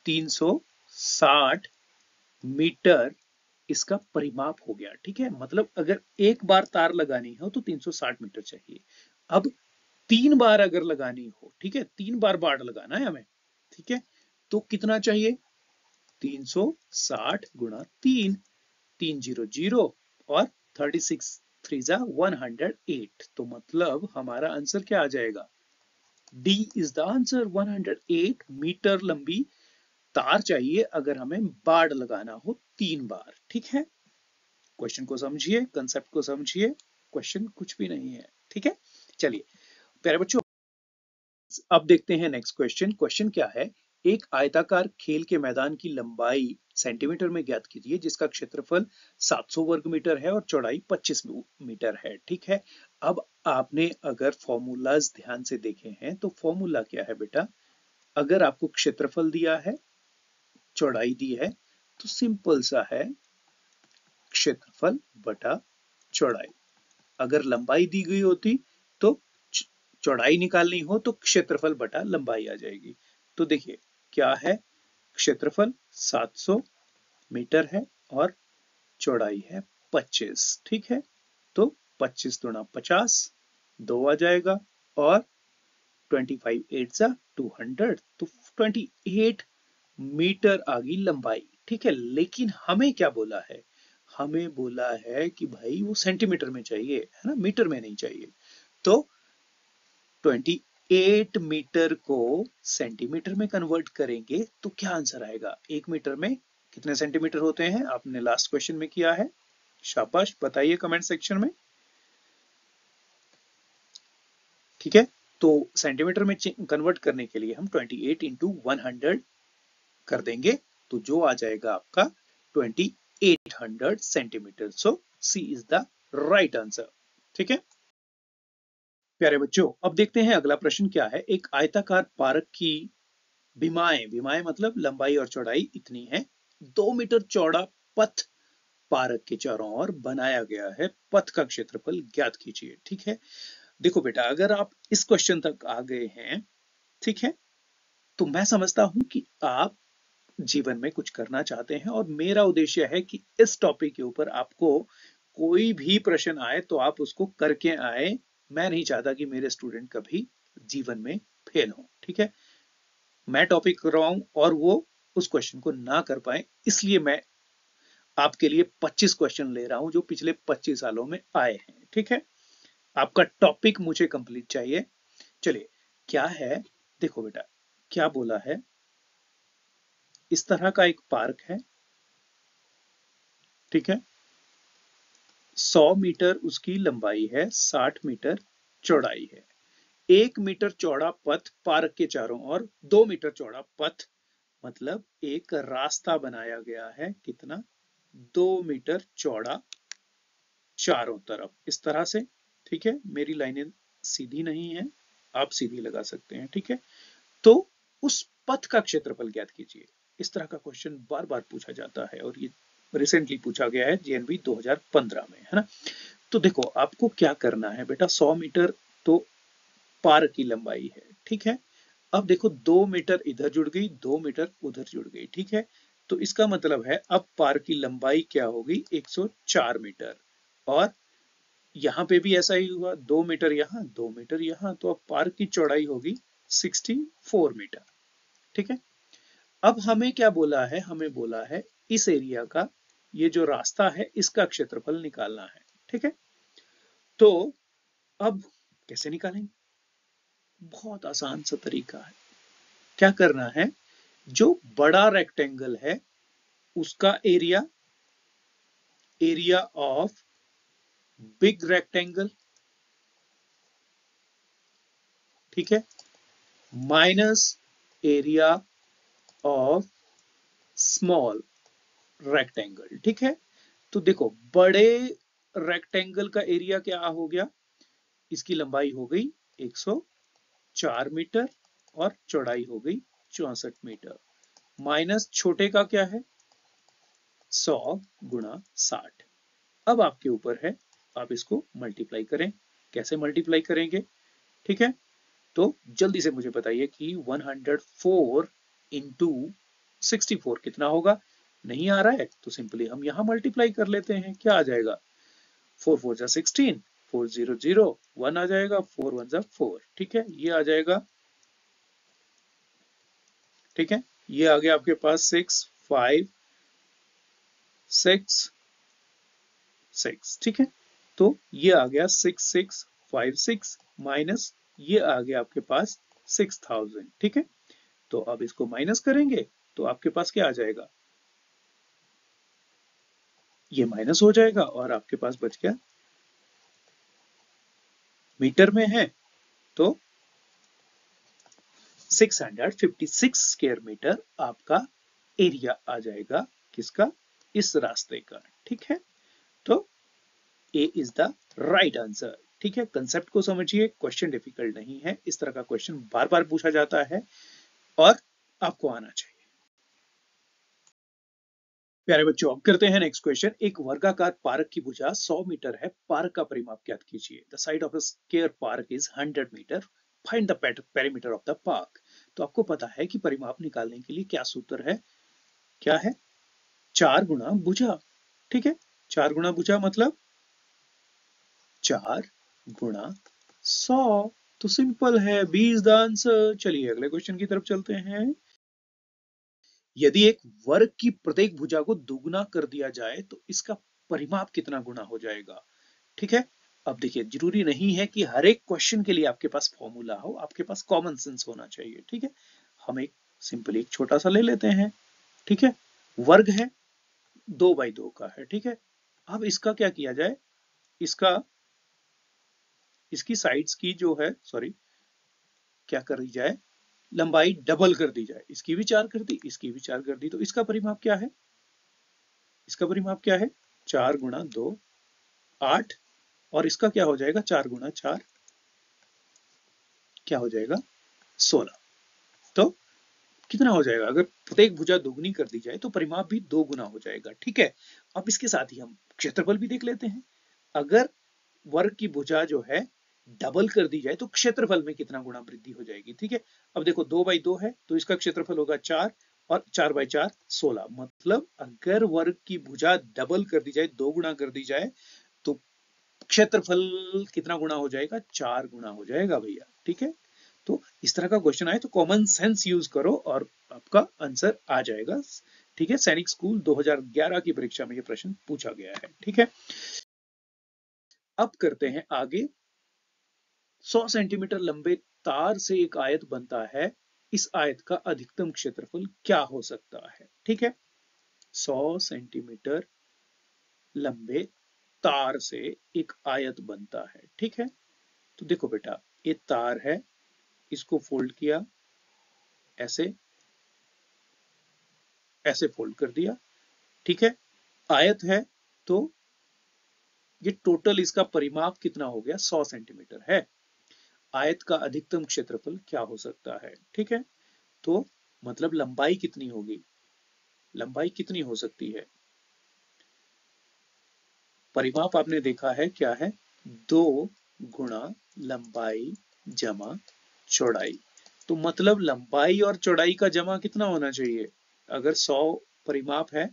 360 मीटर, इसका परिमाप हो गया। ठीक है, मतलब अगर 1 बार तार लगानी हो तो 360 मीटर चाहिए। अब 3 बार अगर लगानी हो, ठीक है 3 बार बाड़ लगाना है हमें। ठीक है, तो कितना चाहिए 360 गुणा 3 300 और 36 3 108। तो मतलब हमारा आंसर क्या आ जाएगा? D is the answer. 108 metre लंबी तार चाहिए अगर हमें बाड़ लगाना हो 3 बार। ठीक है, क्वेश्चन को समझिए, कंसेप्ट को समझिए, क्वेश्चन कुछ भी नहीं है। ठीक है, चलिए प्यारे बच्चों अब देखते हैं नेक्स्ट क्वेश्चन। क्वेश्चन क्या है? एक आयताकार खेल के मैदान की लंबाई सेंटीमीटर में ज्ञात कीजिए जिसका क्षेत्रफल 700 वर्ग मीटर है और चौड़ाई 25 मीटर है। ठीक है, अब आपने अगर फॉर्मूलाज ध्यान से देखे हैं तो फॉर्मूला क्या है बेटा? अगर आपको क्षेत्रफल दिया है, चौड़ाई दी है, तो सिंपल सा है क्षेत्रफल बटा चौड़ाई। अगर लंबाई दी गई होती तो चौड़ाई निकालनी हो तो क्षेत्रफल बटा लंबाई आ जाएगी। तो देखिए क्या है, क्षेत्रफल 700 मीटर है और चौड़ाई है 25। ठीक है, तो 25 × 50 2 आ जाएगा और 25 × 8 = 200। तो 28 मीटर आ गई लंबाई। ठीक है, लेकिन हमें क्या बोला है? हमें बोला है कि भाई वो सेंटीमीटर में चाहिए, है ना, मीटर में नहीं चाहिए। तो 28 मीटर को सेंटीमीटर में कन्वर्ट करेंगे तो क्या आंसर आएगा? 1 मीटर में कितने सेंटीमीटर होते हैं? आपने लास्ट क्वेश्चन में किया है, शाबाश, बताइए कमेंट सेक्शन में। ठीक है, तो सेंटीमीटर में कन्वर्ट करने के लिए हम 28 × 100 कर देंगे तो जो आ जाएगा आपका 2800 centimetre. So C is the right answer. ठीक है प्यारे बच्चों, अब देखते हैं अगला प्रश्न क्या है। एक आयताकार पार्क की बीमाएं मतलब लंबाई और चौड़ाई इतनी है। 2 मीटर चौड़ा पथ पार्क के चारों ओर बनाया गया है, पथ का क्षेत्रफल ज्ञात कीजिए। ठीक है, देखो बेटा अगर आप इस क्वेश्चन तक आ गए हैं, ठीक है, तो मैं समझता हूं कि आप जीवन में कुछ करना चाहते हैं और मेरा उद्देश्य है कि इस टॉपिक के ऊपर आपको कोई भी प्रश्न आए तो आप उसको करके आए। मैं नहीं चाहता कि मेरे स्टूडेंट कभी जीवन में फेल हो। ठीक है, मैं टॉपिक करवाऊं और वो उस क्वेश्चन को ना कर पाए, इसलिए मैं आपके लिए 25 क्वेश्चन ले रहा हूं जो पिछले 25 सालों में आए हैं। ठीक है, आपका टॉपिक मुझे कंप्लीट चाहिए। चलिए क्या है, देखो बेटा क्या बोला है, इस तरह का एक पार्क है। ठीक है, 100 मीटर उसकी लंबाई है, 60 मीटर चौड़ाई है। 1 मीटर चौड़ा पथ पार्क के चारों ओर, 2 मीटर चौड़ा पथ मतलब एक रास्ता बनाया गया है। कितना? 2 मीटर चौड़ा चारों तरफ इस तरह से। ठीक है, मेरी लाइनें सीधी नहीं है, आप सीधी लगा सकते हैं। ठीक है, तो उस पथ का क्षेत्रफल ज्ञात कीजिए। इस तरह का क्वेश्चन बार बार पूछा जाता है और ये रिसेंटली पूछा गया है जेएनवी 2015 में, है ना। तो देखो आपको क्या करना है बेटा, 100 मीटर तो पार्क की लंबाई है। ठीक है, अब देखो 2 मीटर इधर जुड़ गई, 2 मीटर उधर जुड़ गई। ठीक है, तो इसका मतलब है अब पार्क की लंबाई क्या होगी? 104 मीटर। और यहाँ पे भी ऐसा ही हुआ, 2 मीटर यहाँ, 2 मीटर यहाँ, तो अब पार्क की चौड़ाई होगी 64 मीटर। ठीक है, अब हमें क्या बोला है? हमें बोला है इस एरिया का, ये जो रास्ता है इसका क्षेत्रफल निकालना है। ठीक है, तो अब कैसे निकालेंगे? बहुत आसान सा तरीका है। क्या करना है, जो बड़ा रेक्टेंगल है उसका area, area of big rectangle, ठीक है, minus area of small rectangle. ठीक है, तो देखो बड़े रेक्टेंगल का एरिया क्या हो गया? इसकी लंबाई हो गई 104 मीटर और चौड़ाई हो गई 64 मीटर, माइनस छोटे का क्या है, 100 × 60। अब आपके ऊपर है, आप इसको मल्टीप्लाई करें। कैसे मल्टीप्लाई करेंगे? ठीक है, तो जल्दी से मुझे बताइए कि 104 × 64 कितना होगा? नहीं आ रहा है तो सिंपली हम यहां मल्टीप्लाई कर लेते हैं। क्या आ जाएगा? 4 × 4 = 16, 4 × 0 = 1 आ जाएगा, 4 × 1 = 4। ठीक है, ये आ जाएगा। ठीक है, ये आ गया आपके पास 6, 5, 6 सिक्स, ठीक है। तो ये आ गया 6656 माइनस ये आ गया आपके पास 6000, ठीक है। तो अब इसको माइनस करेंगे तो आपके पास क्या आ जाएगा, ये माइनस हो जाएगा और आपके पास बच गया, मीटर में है तो 656 स्क्वायर मीटर आपका एरिया आ जाएगा, किसका, इस रास्ते का, ठीक है। तो A is the right answer, ठीक है। कंसेप्ट को समझिए, क्वेश्चन डिफिकल्ट नहीं है, इस तरह का क्वेश्चन बार बार पूछा जाता है और आपको आना चाहिए। प्यारे बच्चों, अब करते हैं नेक्स्ट क्वेश्चन। एक वर्गाकार पार्क की भुजा 100 मीटर है, पार्क का परिमाप ज्ञात कीजिए। The side of a square park is 100 metre, find the perimeter of the park. तो आपको पता है कि परिमाप निकालने के लिए क्या सूत्र है, क्या है, 4 गुणा भुजा, ठीक है। 4 गुणा भुजा मतलब 4 गुणा 100, तो सिंपल है, बी इज द आंसर। चलिए अगले क्वेश्चन की तरफ चलते हैं। यदि एक वर्ग की प्रत्येक भुजा को दोगुना कर दिया जाए तो इसका परिमाप कितना गुना हो जाएगा, ठीक है। अब देखिए, जरूरी नहीं है कि हर एक क्वेश्चन के लिए आपके पास फॉर्मूला हो, आपके पास कॉमन सेंस होना चाहिए, ठीक है। हम एक सिंपल एक छोटा सा ले लेते हैं, ठीक है। वर्ग है 2 बाई 2 का है, ठीक है। अब इसका क्या किया जाए, इसका इसकी साइड्स की जो है, सॉरी, क्या कर दी जाए, लंबाई डबल कर दी जाए। इसकी भी 4 कर दी, इसकी भी 4 कर दी, तो इसका परिमाप क्या है, इसका परिमाप क्या है, 4 गुणा 2 8, और इसका क्या हो जाएगा, 4 गुणा 4 क्या हो जाएगा, 16। तो कितना हो जाएगा, अगर प्रत्येक भुजा दोगुनी कर दी जाए तो परिमाप भी 2 गुना हो जाएगा, ठीक है। अब इसके साथ ही हम क्षेत्रफल भी देख लेते हैं। अगर वर्ग की भुजा जो है डबल कर दी जाए तो क्षेत्रफल में कितना गुना वृद्धि हो जाएगी, ठीक है। अब देखो 2 बाई 2 है तो इसका क्षेत्रफल होगा 4 और 4 बाई 4 16, मतलब अगर वर्ग की भुजा डबल कर दी जाए, 2 गुना कर दी जाए, तो क्षेत्रफल कितना गुना हो जाएगा, 4 गुना हो जाएगा भैया, ठीक है। तो इस तरह का क्वेश्चन आए तो कॉमन सेंस यूज करो और आपका आंसर आ जाएगा, ठीक है। सैनिक स्कूल 2011 की परीक्षा में यह प्रश्न पूछा गया है, ठीक है। अब करते हैं आगे। 100 सेंटीमीटर लंबे तार से एक आयत बनता है, इस आयत का अधिकतम क्षेत्रफल क्या हो सकता है, ठीक है। 100 सेंटीमीटर लंबे तार से एक आयत बनता है, ठीक है। तो देखो बेटा, ये तार है, इसको फोल्ड किया, ऐसे ऐसे फोल्ड कर दिया, ठीक है। आयत है तो ये टोटल इसका परिमाप कितना हो गया, 100 सेंटीमीटर है। आयत का अधिकतम क्षेत्रफल क्या हो सकता है, ठीक है। तो मतलब लंबाई कितनी होगी, लंबाई कितनी हो सकती है, परिमाप आपने देखा है क्या है, 2 गुणा लंबाई जमा चौड़ाई। तो मतलब लंबाई और चौड़ाई का जमा कितना होना चाहिए, अगर 100 परिमाप है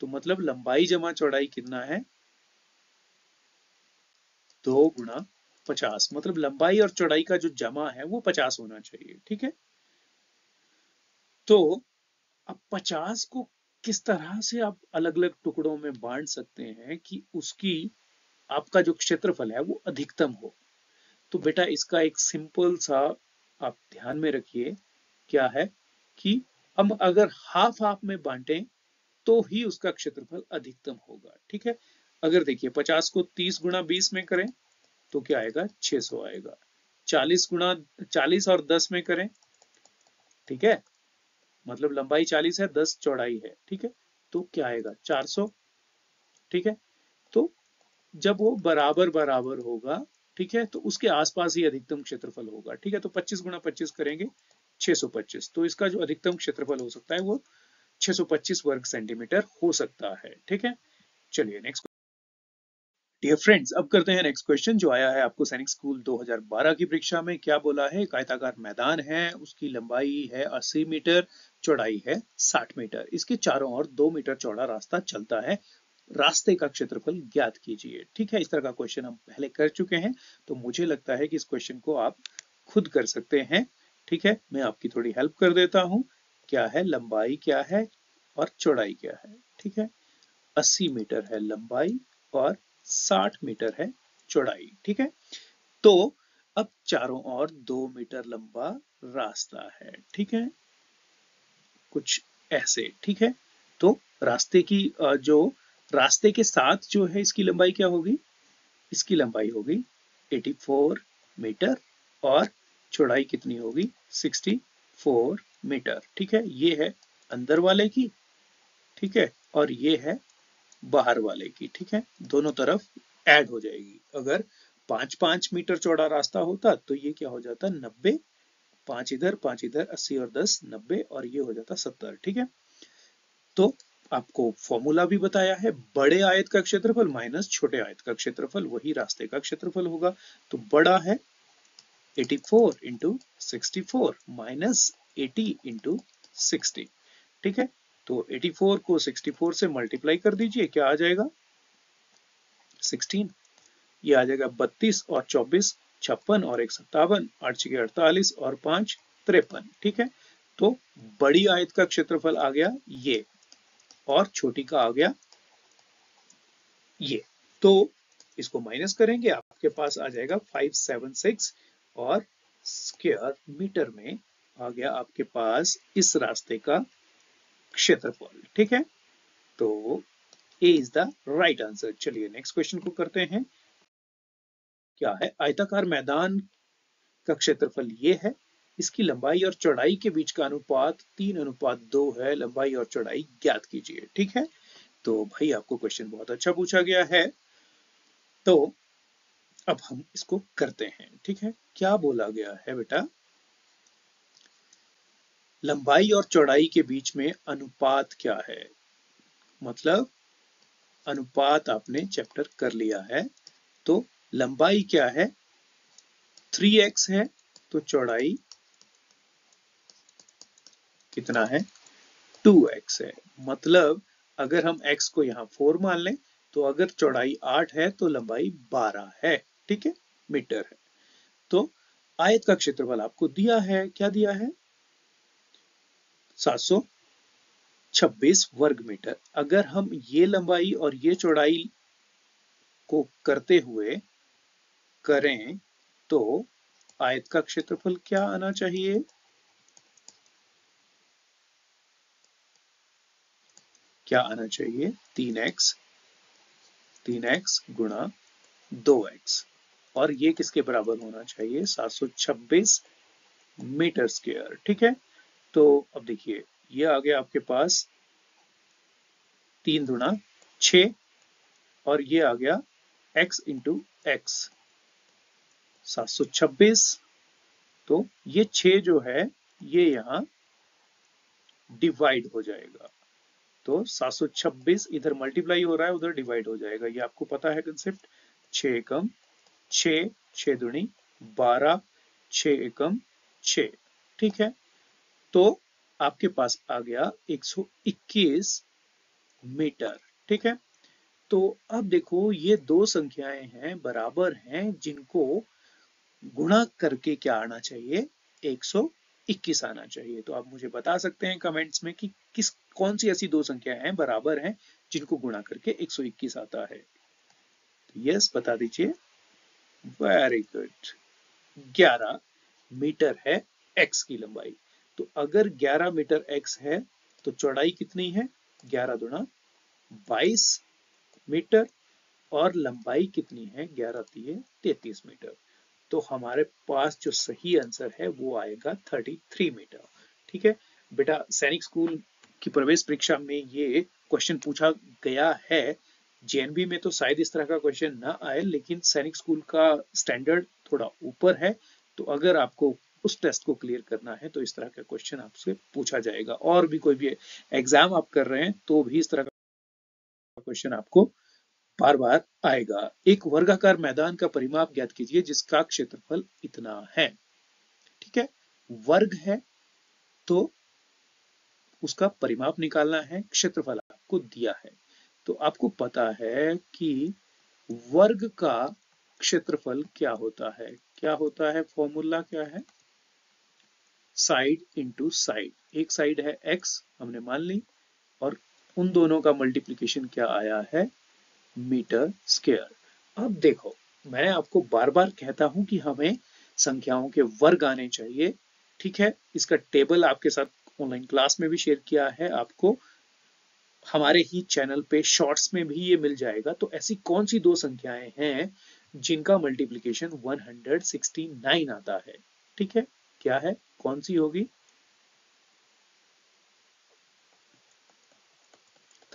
तो मतलब लंबाई जमा चौड़ाई कितना है, 2 गुणा 50, मतलब लंबाई और चौड़ाई का जो जमा है वो 50 होना चाहिए, ठीक है। तो अब 50 को किस तरह से आप अलग अलग टुकड़ों में बांट सकते हैं कि उसकी आपका जो क्षेत्रफल है वो अधिकतम हो। तो बेटा इसका एक सिंपल सा आप ध्यान में रखिए क्या है कि हम अगर हाफ हाफ में बांटें तो ही उसका क्षेत्रफल अधिकतम होगा, ठीक है। अगर देखिए 50 को 30 गुणा 20 में करें तो क्या आएगा, 600 आएगा। 40 और 10 में करें, ठीक है, मतलब लंबाई 40 है, 10 चौड़ाई है, ठीक है, तो क्या आएगा, 400, ठीक है। तो जब वो बराबर बराबर होगा, ठीक है, तो उसके आसपास ही अधिकतम क्षेत्रफल होगा, ठीक है। तो 25 गुणा 25 करेंगे, 625, तो इसका जो अधिकतम क्षेत्रफल हो सकता है वो 625 वर्ग सेंटीमीटर हो सकता है, ठीक है। चलिए नेक्स्ट डियर फ्रेंड्स, अब करते हैं नेक्स्ट क्वेश्चन जो आया है आपको सैनिक स्कूल 2012 की परीक्षा में। क्या बोला है, एक आयताकार मैदान है, उसकी लंबाई है 80 मीटर, चौड़ाई है 60 मीटर, इसके चारों ओर 2 मीटर चौड़ा रास्ता चलता है, रास्ते का क्षेत्रफल ज्ञात कीजिए, ठीक है। इस तरह का क्वेश्चन हम पहले कर चुके हैं, तो मुझे लगता है कि इस क्वेश्चन को आप खुद कर सकते हैं, ठीक है। मैं आपकी थोड़ी हेल्प कर देता हूँ, क्या है, लंबाई क्या है और चौड़ाई क्या है, ठीक है। 80 मीटर है लंबाई और 60 मीटर है चौड़ाई, ठीक है। तो अब चारों ओर 2 मीटर लंबा रास्ता है, ठीक है, कुछ ऐसे, ठीक है। तो रास्ते की जो रास्ते के साथ जो है इसकी लंबाई क्या होगी, इसकी लंबाई होगी 84 मीटर और चौड़ाई कितनी होगी 64 मीटर, ठीक है। ये है अंदर वाले की, ठीक है, और ये है बाहर वाले की, ठीक है, दोनों तरफ ऐड हो जाएगी। अगर 5-5 मीटर चौड़ा रास्ता होता तो ये क्या हो जाता 90, 5 इधर 5 इधर 80 और 10 90 और ये हो जाता 70, ठीक है। तो आपको फॉर्मूला भी बताया है, बड़े आयत का क्षेत्रफल माइनस छोटे आयत का क्षेत्रफल, वही रास्ते का क्षेत्रफल होगा। तो बड़ा है 84 इंटू 64 माइनस 80 इंटू 60, ठीक है। तो 84 को 64 से मल्टीप्लाई कर दीजिए, क्या आ जाएगा 16, ये आ जाएगा 32 और 24 56 और 157 8 48 और 5 53, ठीक है। तो बड़ी आयत का क्षेत्रफल आ गया ये और छोटी का आ गया ये। तो इसको माइनस करेंगे, आपके पास आ जाएगा 576 और स्क्वायर मीटर में आ गया आपके पास इस रास्ते का क्षेत्रफल, ठीक है। तो A is the right answer. चलिए नेक्स्ट क्वेश्चन को करते हैं। क्या है, आयताकार मैदान का क्षेत्रफल ये है, इसकी लंबाई और चौड़ाई के बीच का अनुपात 3:2 है, लंबाई और चौड़ाई ज्ञात कीजिए, ठीक है। तो भाई आपको क्वेश्चन बहुत अच्छा पूछा गया है, तो अब हम इसको करते हैं, ठीक है। क्या बोला गया है बेटा, लंबाई और चौड़ाई के बीच में अनुपात क्या है, मतलब अनुपात आपने चैप्टर कर लिया है। तो लंबाई क्या है 3x है, तो चौड़ाई कितना है 2x है, मतलब अगर हम x को यहाँ 4 मान लें तो अगर चौड़ाई 8 है तो लंबाई 12 है, ठीक है, मीटर है। तो आयत का क्षेत्रफल आपको दिया है, क्या दिया है 726 वर्ग मीटर। अगर हम ये लंबाई और ये चौड़ाई को करते हुए करें तो आयत का क्षेत्रफल क्या आना चाहिए, क्या आना चाहिए 3x गुणा 2x, और ये किसके बराबर होना चाहिए 726 मीटर स्क्वायर, ठीक है। तो अब देखिए ये आ गया आपके पास 3 × 6 और ये आ गया x इंटू एक्स 726। तो ये 6 जो है ये यहाँ डिवाइड हो जाएगा, तो 726 इधर मल्टीप्लाई हो रहा है उधर डिवाइड हो जाएगा, ये आपको पता है कंसेप्ट। 6 एकम 6 6 दूनी 12 6 एकम 6, ठीक है। तो आपके पास आ गया 121 मीटर, ठीक है। तो अब देखो ये दो संख्याएं हैं बराबर हैं, जिनको गुणा करके क्या आना चाहिए 121 आना चाहिए। तो आप मुझे बता सकते हैं कमेंट्स में कि कौन सी ऐसी दो संख्याएं हैं बराबर हैं जिनको गुणा करके 121 आता है। तो यस बता दीजिए, वेरी गुड। 11 मीटर है x की लंबाई, तो अगर 11 मीटर x है तो चौड़ाई कितनी है 11 × 22 मीटर और लंबाई कितनी है 11×3 = 33 मीटर। तो हमारे पास जो सही आंसर है वो आएगा 33 मीटर, ठीक है। बेटा सैनिक स्कूल की प्रवेश परीक्षा में ये क्वेश्चन पूछा गया है, जेएनवी में तो शायद इस तरह का क्वेश्चन ना आए, लेकिन सैनिक स्कूल का स्टैंडर्ड थोड़ा ऊपर है, तो अगर आपको उस टेस्ट को क्लियर करना है तो इस तरह का क्वेश्चन आपसे पूछा जाएगा। और भी कोई भी एग्जाम आप कर रहे हैं तो भी इस तरह का क्वेश्चन आपको बार बार आएगा। एक वर्गाकार मैदान का परिमाप ज्ञात कीजिए जिसका क्षेत्रफल इतना है, ठीक है। वर्ग है तो उसका परिमाप निकालना है, क्षेत्रफल आपको दिया है। तो आपको पता है कि वर्ग का क्षेत्रफल क्या होता है, क्या होता है, फॉर्मूला क्या है साइड इंटू साइड। एक साइड है x हमने मान ली और उन दोनों का मल्टीप्लीकेशन क्या आया है मीटर स्क्वायर। अब देखो, मैं आपको बार बार कहता हूं कि हमें संख्याओं के वर्ग आने चाहिए, ठीक है। इसका टेबल आपके साथ ऑनलाइन क्लास में भी शेयर किया है, आपको हमारे ही चैनल पे शॉर्ट्स में भी ये मिल जाएगा। तो ऐसी कौन सी दो संख्याएं हैं जिनका मल्टीप्लिकेशन 169 आता है, ठीक है। क्या है, कौन सी होगी?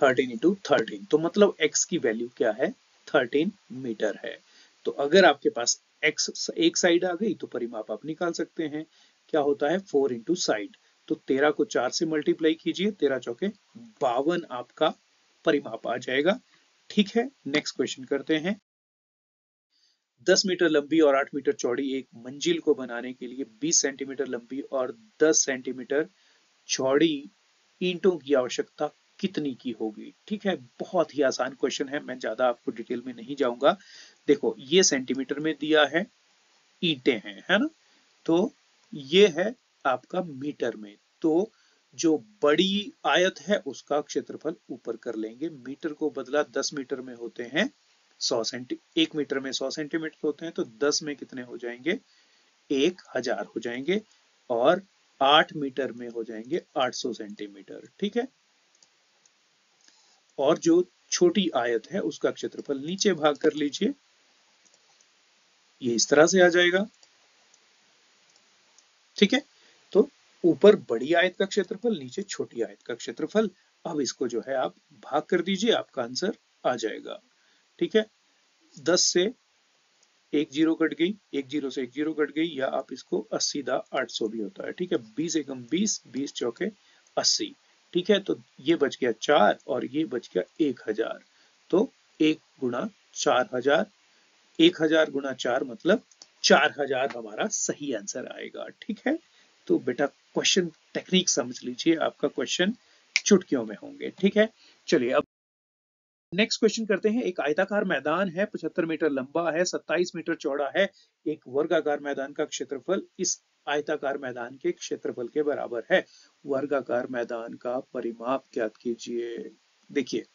13 into 13, तो मतलब x की वैल्यू क्या है, 13 मीटर है। तो अगर आपके पास x एक साइड आ गई तो परिमाप आप निकाल सकते हैं। क्या होता है, 4 into साइड, तो 13 को 4 से मल्टीप्लाई कीजिए, 13 चौके 52 आपका परिमाप आ जाएगा, ठीक है। नेक्स्ट क्वेश्चन करते हैं। 10 मीटर लंबी और 8 मीटर चौड़ी एक मंजिल को बनाने के लिए 20 सेंटीमीटर लंबी और 10 सेंटीमीटर चौड़ी ईंटों की आवश्यकता कितनी की होगी, ठीक है। बहुत ही आसान क्वेश्चन है, मैं ज्यादा आपको डिटेल में नहीं जाऊंगा। देखो, ये सेंटीमीटर में दिया है, ईंटें हैं, है ना, तो ये है आपका मीटर में। तो जो बड़ी आयत है उसका क्षेत्रफल ऊपर कर लेंगे, मीटर को बदला 10 मीटर में होते हैं 1 मीटर में 100 सेंटीमीटर होते हैं, तो 10 में कितने हो जाएंगे, 1000 हो जाएंगे, और 8 मीटर में हो जाएंगे 800 सेंटीमीटर, ठीक है। और जो छोटी आयत है उसका क्षेत्रफल नीचे भाग कर लीजिए, ये इस तरह से आ जाएगा, ठीक है। तो ऊपर बड़ी आयत का क्षेत्रफल, नीचे छोटी आयत का क्षेत्रफल। अब इसको जो है आप भाग कर दीजिए, आपका आंसर आ जाएगा, ठीक है। 10 से 1 जीरो कट गई, 1 जीरो से 1 जीरो कट गई, या आप इसको 80 * 800 भी होता है, ठीक है। 20 एकम 20, 20 चौके 80, ठीक है। तो ये बच गया 4 और ये बच गया 1000, तो 1 × 4000, 1000 × 4 मतलब 4000 हमारा सही आंसर आएगा, ठीक है। तो बेटा क्वेश्चन टेक्निक समझ लीजिए, आपका क्वेश्चन चुटकियों में होंगे, ठीक है। चलिए अब नेक्स्ट क्वेश्चन करते हैं। एक आयताकार मैदान है, 75 मीटर लंबा है, 27 मीटर चौड़ा है। एक वर्गाकार मैदान का क्षेत्रफल इस आयताकार मैदान के क्षेत्रफल के बराबर है। वर्गाकार मैदान का परिमाप ज्ञात कीजिए। देखिए,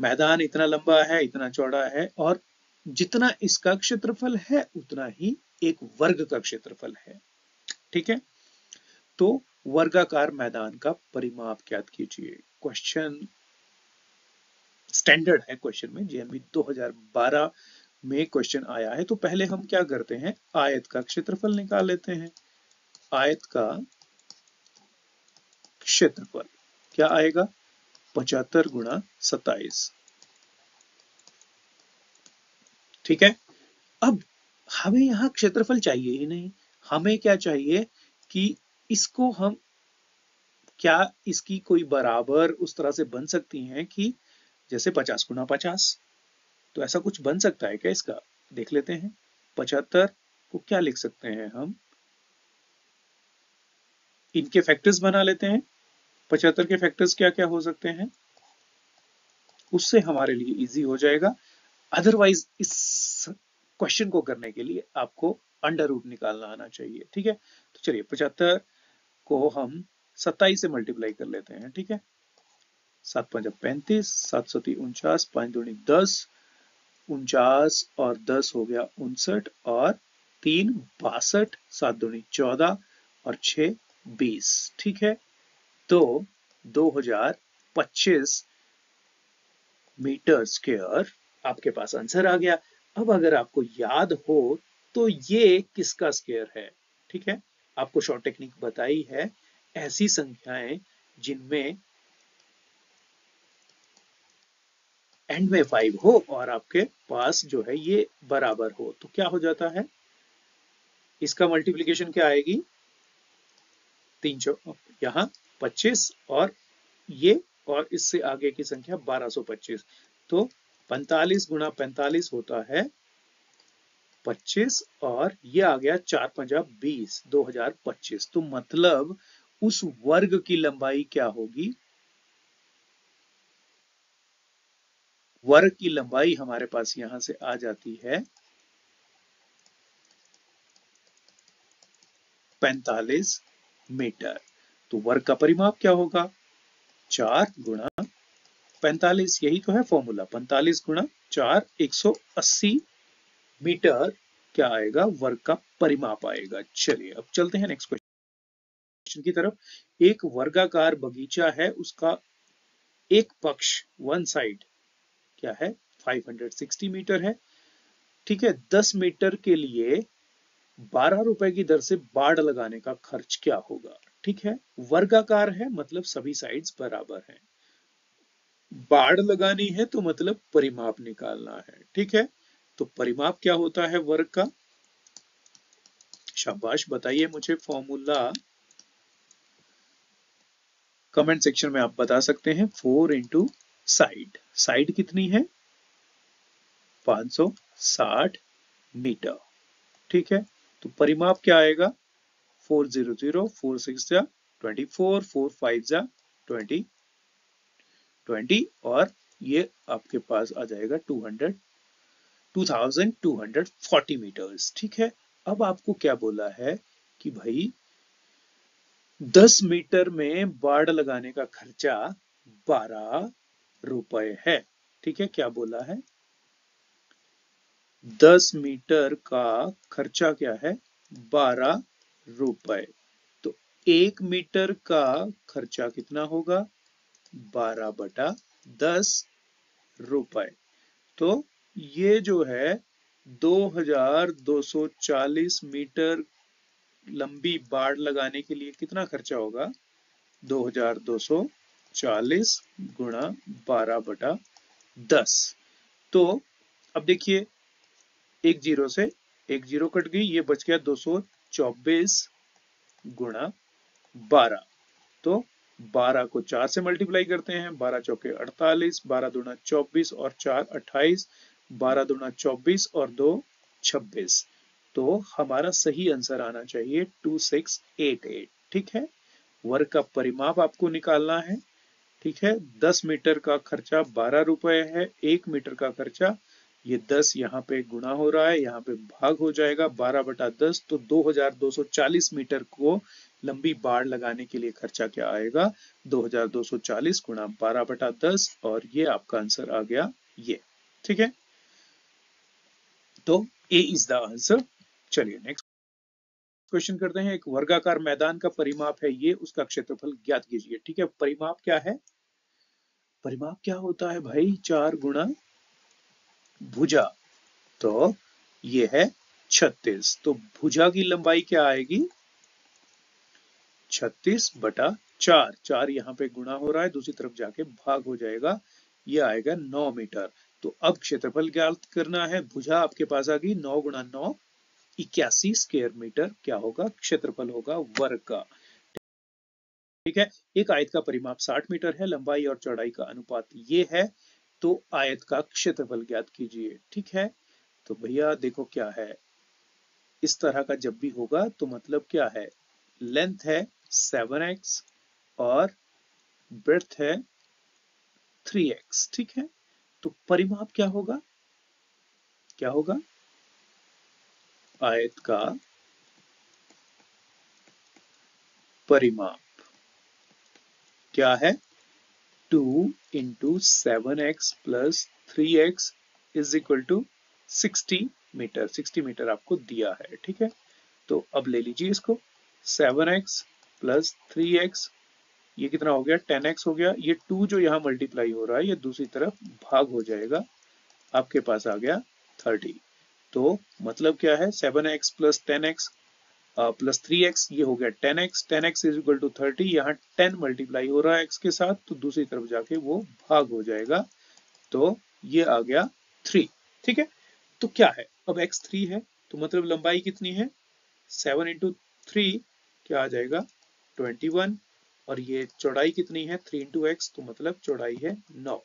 मैदान इतना लंबा है, इतना चौड़ा है, और जितना इसका क्षेत्रफल है उतना ही एक वर्ग का क्षेत्रफल है, ठीक है। तो वर्गाकार मैदान का परिमाप ज्ञात कीजिए। क्वेश्चन स्टैंडर्ड है, क्वेश्चन में जेएनवी 2012 में क्वेश्चन आया है। तो पहले हम क्या करते हैं, आयत का क्षेत्रफल निकाल लेते हैं। आयत का क्षेत्रफल क्या आएगा, 75 × 27, ठीक है। अब हमें यहाँ क्षेत्रफल चाहिए ही नहीं, हमें क्या चाहिए कि इसको हम, क्या इसकी कोई बराबर उस तरह से बन सकती हैं कि जैसे 50 × 50, तो ऐसा कुछ बन सकता है क्या इसका, देख लेते हैं। 75 को क्या लिख सकते हैं हम, इनके फैक्टर्स बना लेते हैं। 75 के फैक्टर्स क्या क्या हो सकते हैं, उससे हमारे लिए इजी हो जाएगा। अदरवाइज इस क्वेश्चन को करने के लिए आपको अंडर रूट निकालना आना चाहिए, ठीक है। तो चलिए 75 को हम 27 से मल्टीप्लाई कर लेते हैं, ठीक है। 7 × 5 = 35, 7 × 3 = 49, 5 × 2 = 10, 49 और 10 हो गया 59, और 3 = 62, 7 × 2 = 14 और 6 = 20, ठीक है। तो 2025 मीटर स्क्वायर आपके पास आंसर आ गया। अब अगर आपको याद हो तो ये किसका स्क्वायर है, ठीक है। आपको शॉर्ट टेक्निक बताई है, ऐसी संख्याएं जिनमें एंड में 5 हो और आपके पास जो है ये बराबर हो, तो क्या हो जाता है, इसका मल्टीप्लिकेशन क्या आएगी, 3 यहाँ 25 और ये, और इससे आगे की संख्या 1225, तो 45 × 45 होता है 25, और ये आ गया 4 × 5 = 20, 2025। तो मतलब उस वर्ग की लंबाई क्या होगी, वर्ग की लंबाई हमारे पास यहां से आ जाती है 45 मीटर। तो वर्ग का परिमाप क्या होगा, 4 गुणा 45, यही तो है फॉर्मूला, 45 गुणा 4 180 मीटर क्या आएगा, वर्ग का परिमाप आएगा। चलिए अब चलते हैं नेक्स्ट क्वेश्चन की तरफ। एक वर्गाकार बगीचा है, उसका एक पक्ष वन साइड क्या है 560 मीटर है, ठीक है। 10 मीटर के लिए 12 रुपए की दर से बाड़ लगाने का खर्च क्या होगा, ठीक है। वर्गाकार है मतलब सभी साइड्स बराबर हैं, बाड़ लगानी है तो मतलब परिमाप निकालना है, ठीक है। तो परिमाप क्या होता है वर्ग का, शाबाश, बताइए मुझे फॉर्मूला, कमेंट सेक्शन में आप बता सकते हैं। 4 इंटू साइड, साइड कितनी है 560 मीटर, ठीक है। तो परिमाप क्या आएगा 400, 4 6 जा 24, 4 5 जा 20 और ये आपके पास आ जाएगा 2240 मीटर्स, ठीक है। अब आपको क्या बोला है कि भाई 10 मीटर में बाड़ लगाने का खर्चा 12 रुपए है, ठीक है। क्या बोला है 10 मीटर का खर्चा क्या है 12 रुपए, तो 1 मीटर का खर्चा कितना होगा 12/10 रुपए। तो ये जो है 2240 मीटर लंबी बाड़ लगाने के लिए कितना खर्चा होगा 2240 गुणा 12/10। तो अब देखिए 10 से 10 कट गई, ये बच गया 224 गुणा 12। तो 12 को 4 से मल्टीप्लाई करते हैं, 12 चौके 48, 12 दूना 24 और 4 28, 12 दूना 24 और 2 26। तो हमारा सही आंसर आना चाहिए 2688, ठीक है। वर्ग का परिमाप आपको निकालना है, ठीक है। 10 मीटर का खर्चा 12 रुपए है, 1 मीटर का खर्चा, ये 10 यहाँ पे गुणा हो रहा है, यहाँ पे भाग हो जाएगा 12/10, तो 2240 मीटर को लंबी बाड़ लगाने के लिए खर्चा क्या आएगा 2240 गुणा 12/10 और ये आपका आंसर आ गया ये, ठीक है। तो ए इज द आंसर। चलिए नेक्स्ट क्वेश्चन करते हैं। एक वर्गाकार मैदान का परिमाप है ये, उसका क्षेत्रफल ज्ञात कीजिए, ठीक है। परिमाप क्या है, परिमाप क्या होता है भाई 4 गुणा भुजा, तो ये है 36। तो भुजा की लंबाई क्या आएगी 36/4, 4 यहाँ पे गुणा हो रहा है, दूसरी तरफ जाके भाग हो जाएगा, ये आएगा 9 मीटर। तो अब क्षेत्रफल ज्ञात करना है, भुजा आपके पास आ गई 9 गुणा 9 81 स्क्वायर मीटर क्या होगा क्षेत्रफल होगा वर्ग का, ठीक है। एक आयत का परिमाप 60 मीटर है, लंबाई और चौड़ाई का अनुपात ये है, तो आयत का क्षेत्रफल ज्ञात कीजिए, ठीक है। तो भैया देखो क्या है, इस तरह का जब भी होगा तो मतलब क्या है, लेंथ है 7x और ब्रेथ है 3x, ठीक है। तो परिमाप क्या होगा, क्या होगा आयत का परिमाप क्या है 2 into 7x plus 3x is equal to 60 metre. 60 metre आपको दिया है, ठीक है। तो अब ले लीजिए इसको 7x प्लस 3x, ये कितना हो गया 10x हो गया, ये 2 जो यहाँ मल्टीप्लाई हो रहा है ये दूसरी तरफ भाग हो जाएगा, आपके पास आ गया 30। तो मतलब क्या है 7x plus 10x plus 3x, ये हो गया 10x, 10x is equal to 30, यहाँ 10 मल्टीप्लाई हो रहा है x के साथ, तो दूसरी तरफ जाके वो भाग हो जाएगा, तो ये आ गया 3, ठीक है। तो क्या है अब x 3 है, तो मतलब लंबाई कितनी है 7 इंटू 3 क्या आ जाएगा 21 और ये चौड़ाई कितनी है 3 इंटू x, तो मतलब चौड़ाई है 9।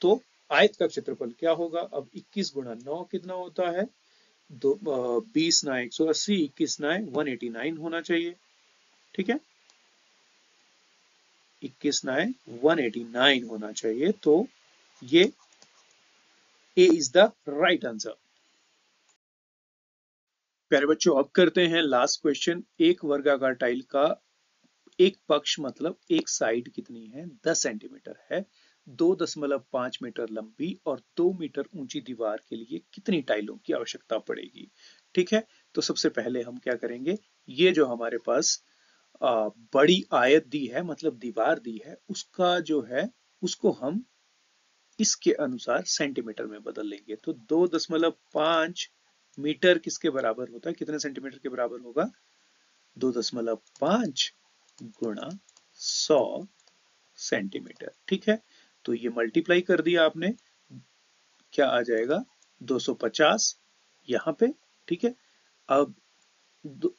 तो आयत का क्षेत्रफल क्या होगा, अब 21 गुणा 9 कितना होता है 20 ना 180, 21 ना 189 होना चाहिए, ठीक है, 21 ना 189 होना चाहिए। तो ये A is the right answer. प्यारे बच्चों अब करते हैं लास्ट क्वेश्चन। एक वर्गाकार टाइल का एक पक्ष मतलब एक साइड कितनी है 10 सेंटीमीटर है, 2.5 मीटर लंबी और 2 मीटर ऊंची दीवार के लिए कितनी टाइलों की आवश्यकता पड़ेगी। ठीक है, तो सबसे पहले हम क्या करेंगे, ये जो हमारे पास बड़ी आयत दी है, मतलब दीवार दी है, उसका जो है उसको हम इसके अनुसार सेंटीमीटर में बदल लेंगे। तो 2.5 मीटर किसके बराबर होता है, कितने सेंटीमीटर के बराबर होगा, 2.5 गुणा 100 सेंटीमीटर। ठीक है, तो ये मल्टीप्लाई कर दिया आपने, क्या आ जाएगा 250 यहाँ पे। ठीक है, अब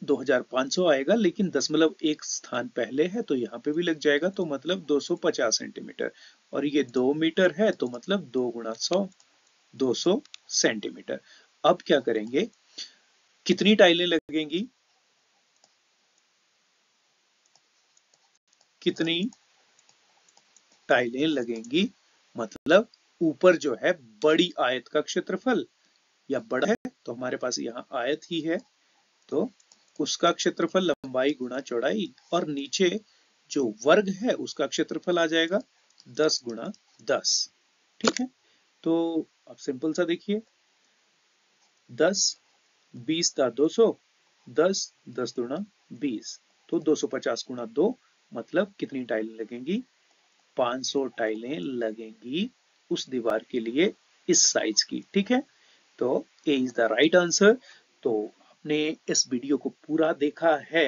2500 आएगा, लेकिन 0.1 स्थान पहले है तो यहाँ पे भी लग जाएगा, तो मतलब 250 सेंटीमीटर। और ये 2 मीटर है तो मतलब 2 गुणा 100, 200 सेंटीमीटर। अब क्या करेंगे, कितनी टाइलें लगेंगी, कितनी टाइलें लगेंगी, मतलब ऊपर जो है बड़ी आयत का क्षेत्रफल या बड़ा है, तो हमारे पास यहाँ आयत ही है, तो उसका क्षेत्रफल लंबाई गुणा चौड़ाई, और नीचे जो वर्ग है उसका क्षेत्रफल आ जाएगा 10 गुणा 10। ठीक है, तो अब सिंपल सा देखिए, 10 20 का 200 10 10 गुणा 20, तो 250 गुणा 2, मतलब कितनी टाइलें लगेंगी, 500 टाइलें लगेंगी उस दीवार के लिए इस साइज की। ठीक है, तो A is the right answer. तो आपने इस वीडियो को पूरा देखा है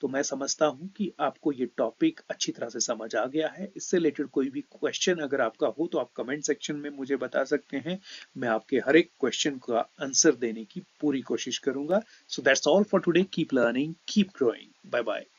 तो मैं समझता हूं कि आपको ये टॉपिक अच्छी तरह से समझ आ गया है। इससे रिलेटेड कोई भी क्वेश्चन अगर आपका हो तो आप कमेंट सेक्शन में मुझे बता सकते हैं, मैं आपके हर एक क्वेश्चन का आंसर देने की पूरी कोशिश करूंगा। So that's all for today, keep learning, keep growing, bye bye.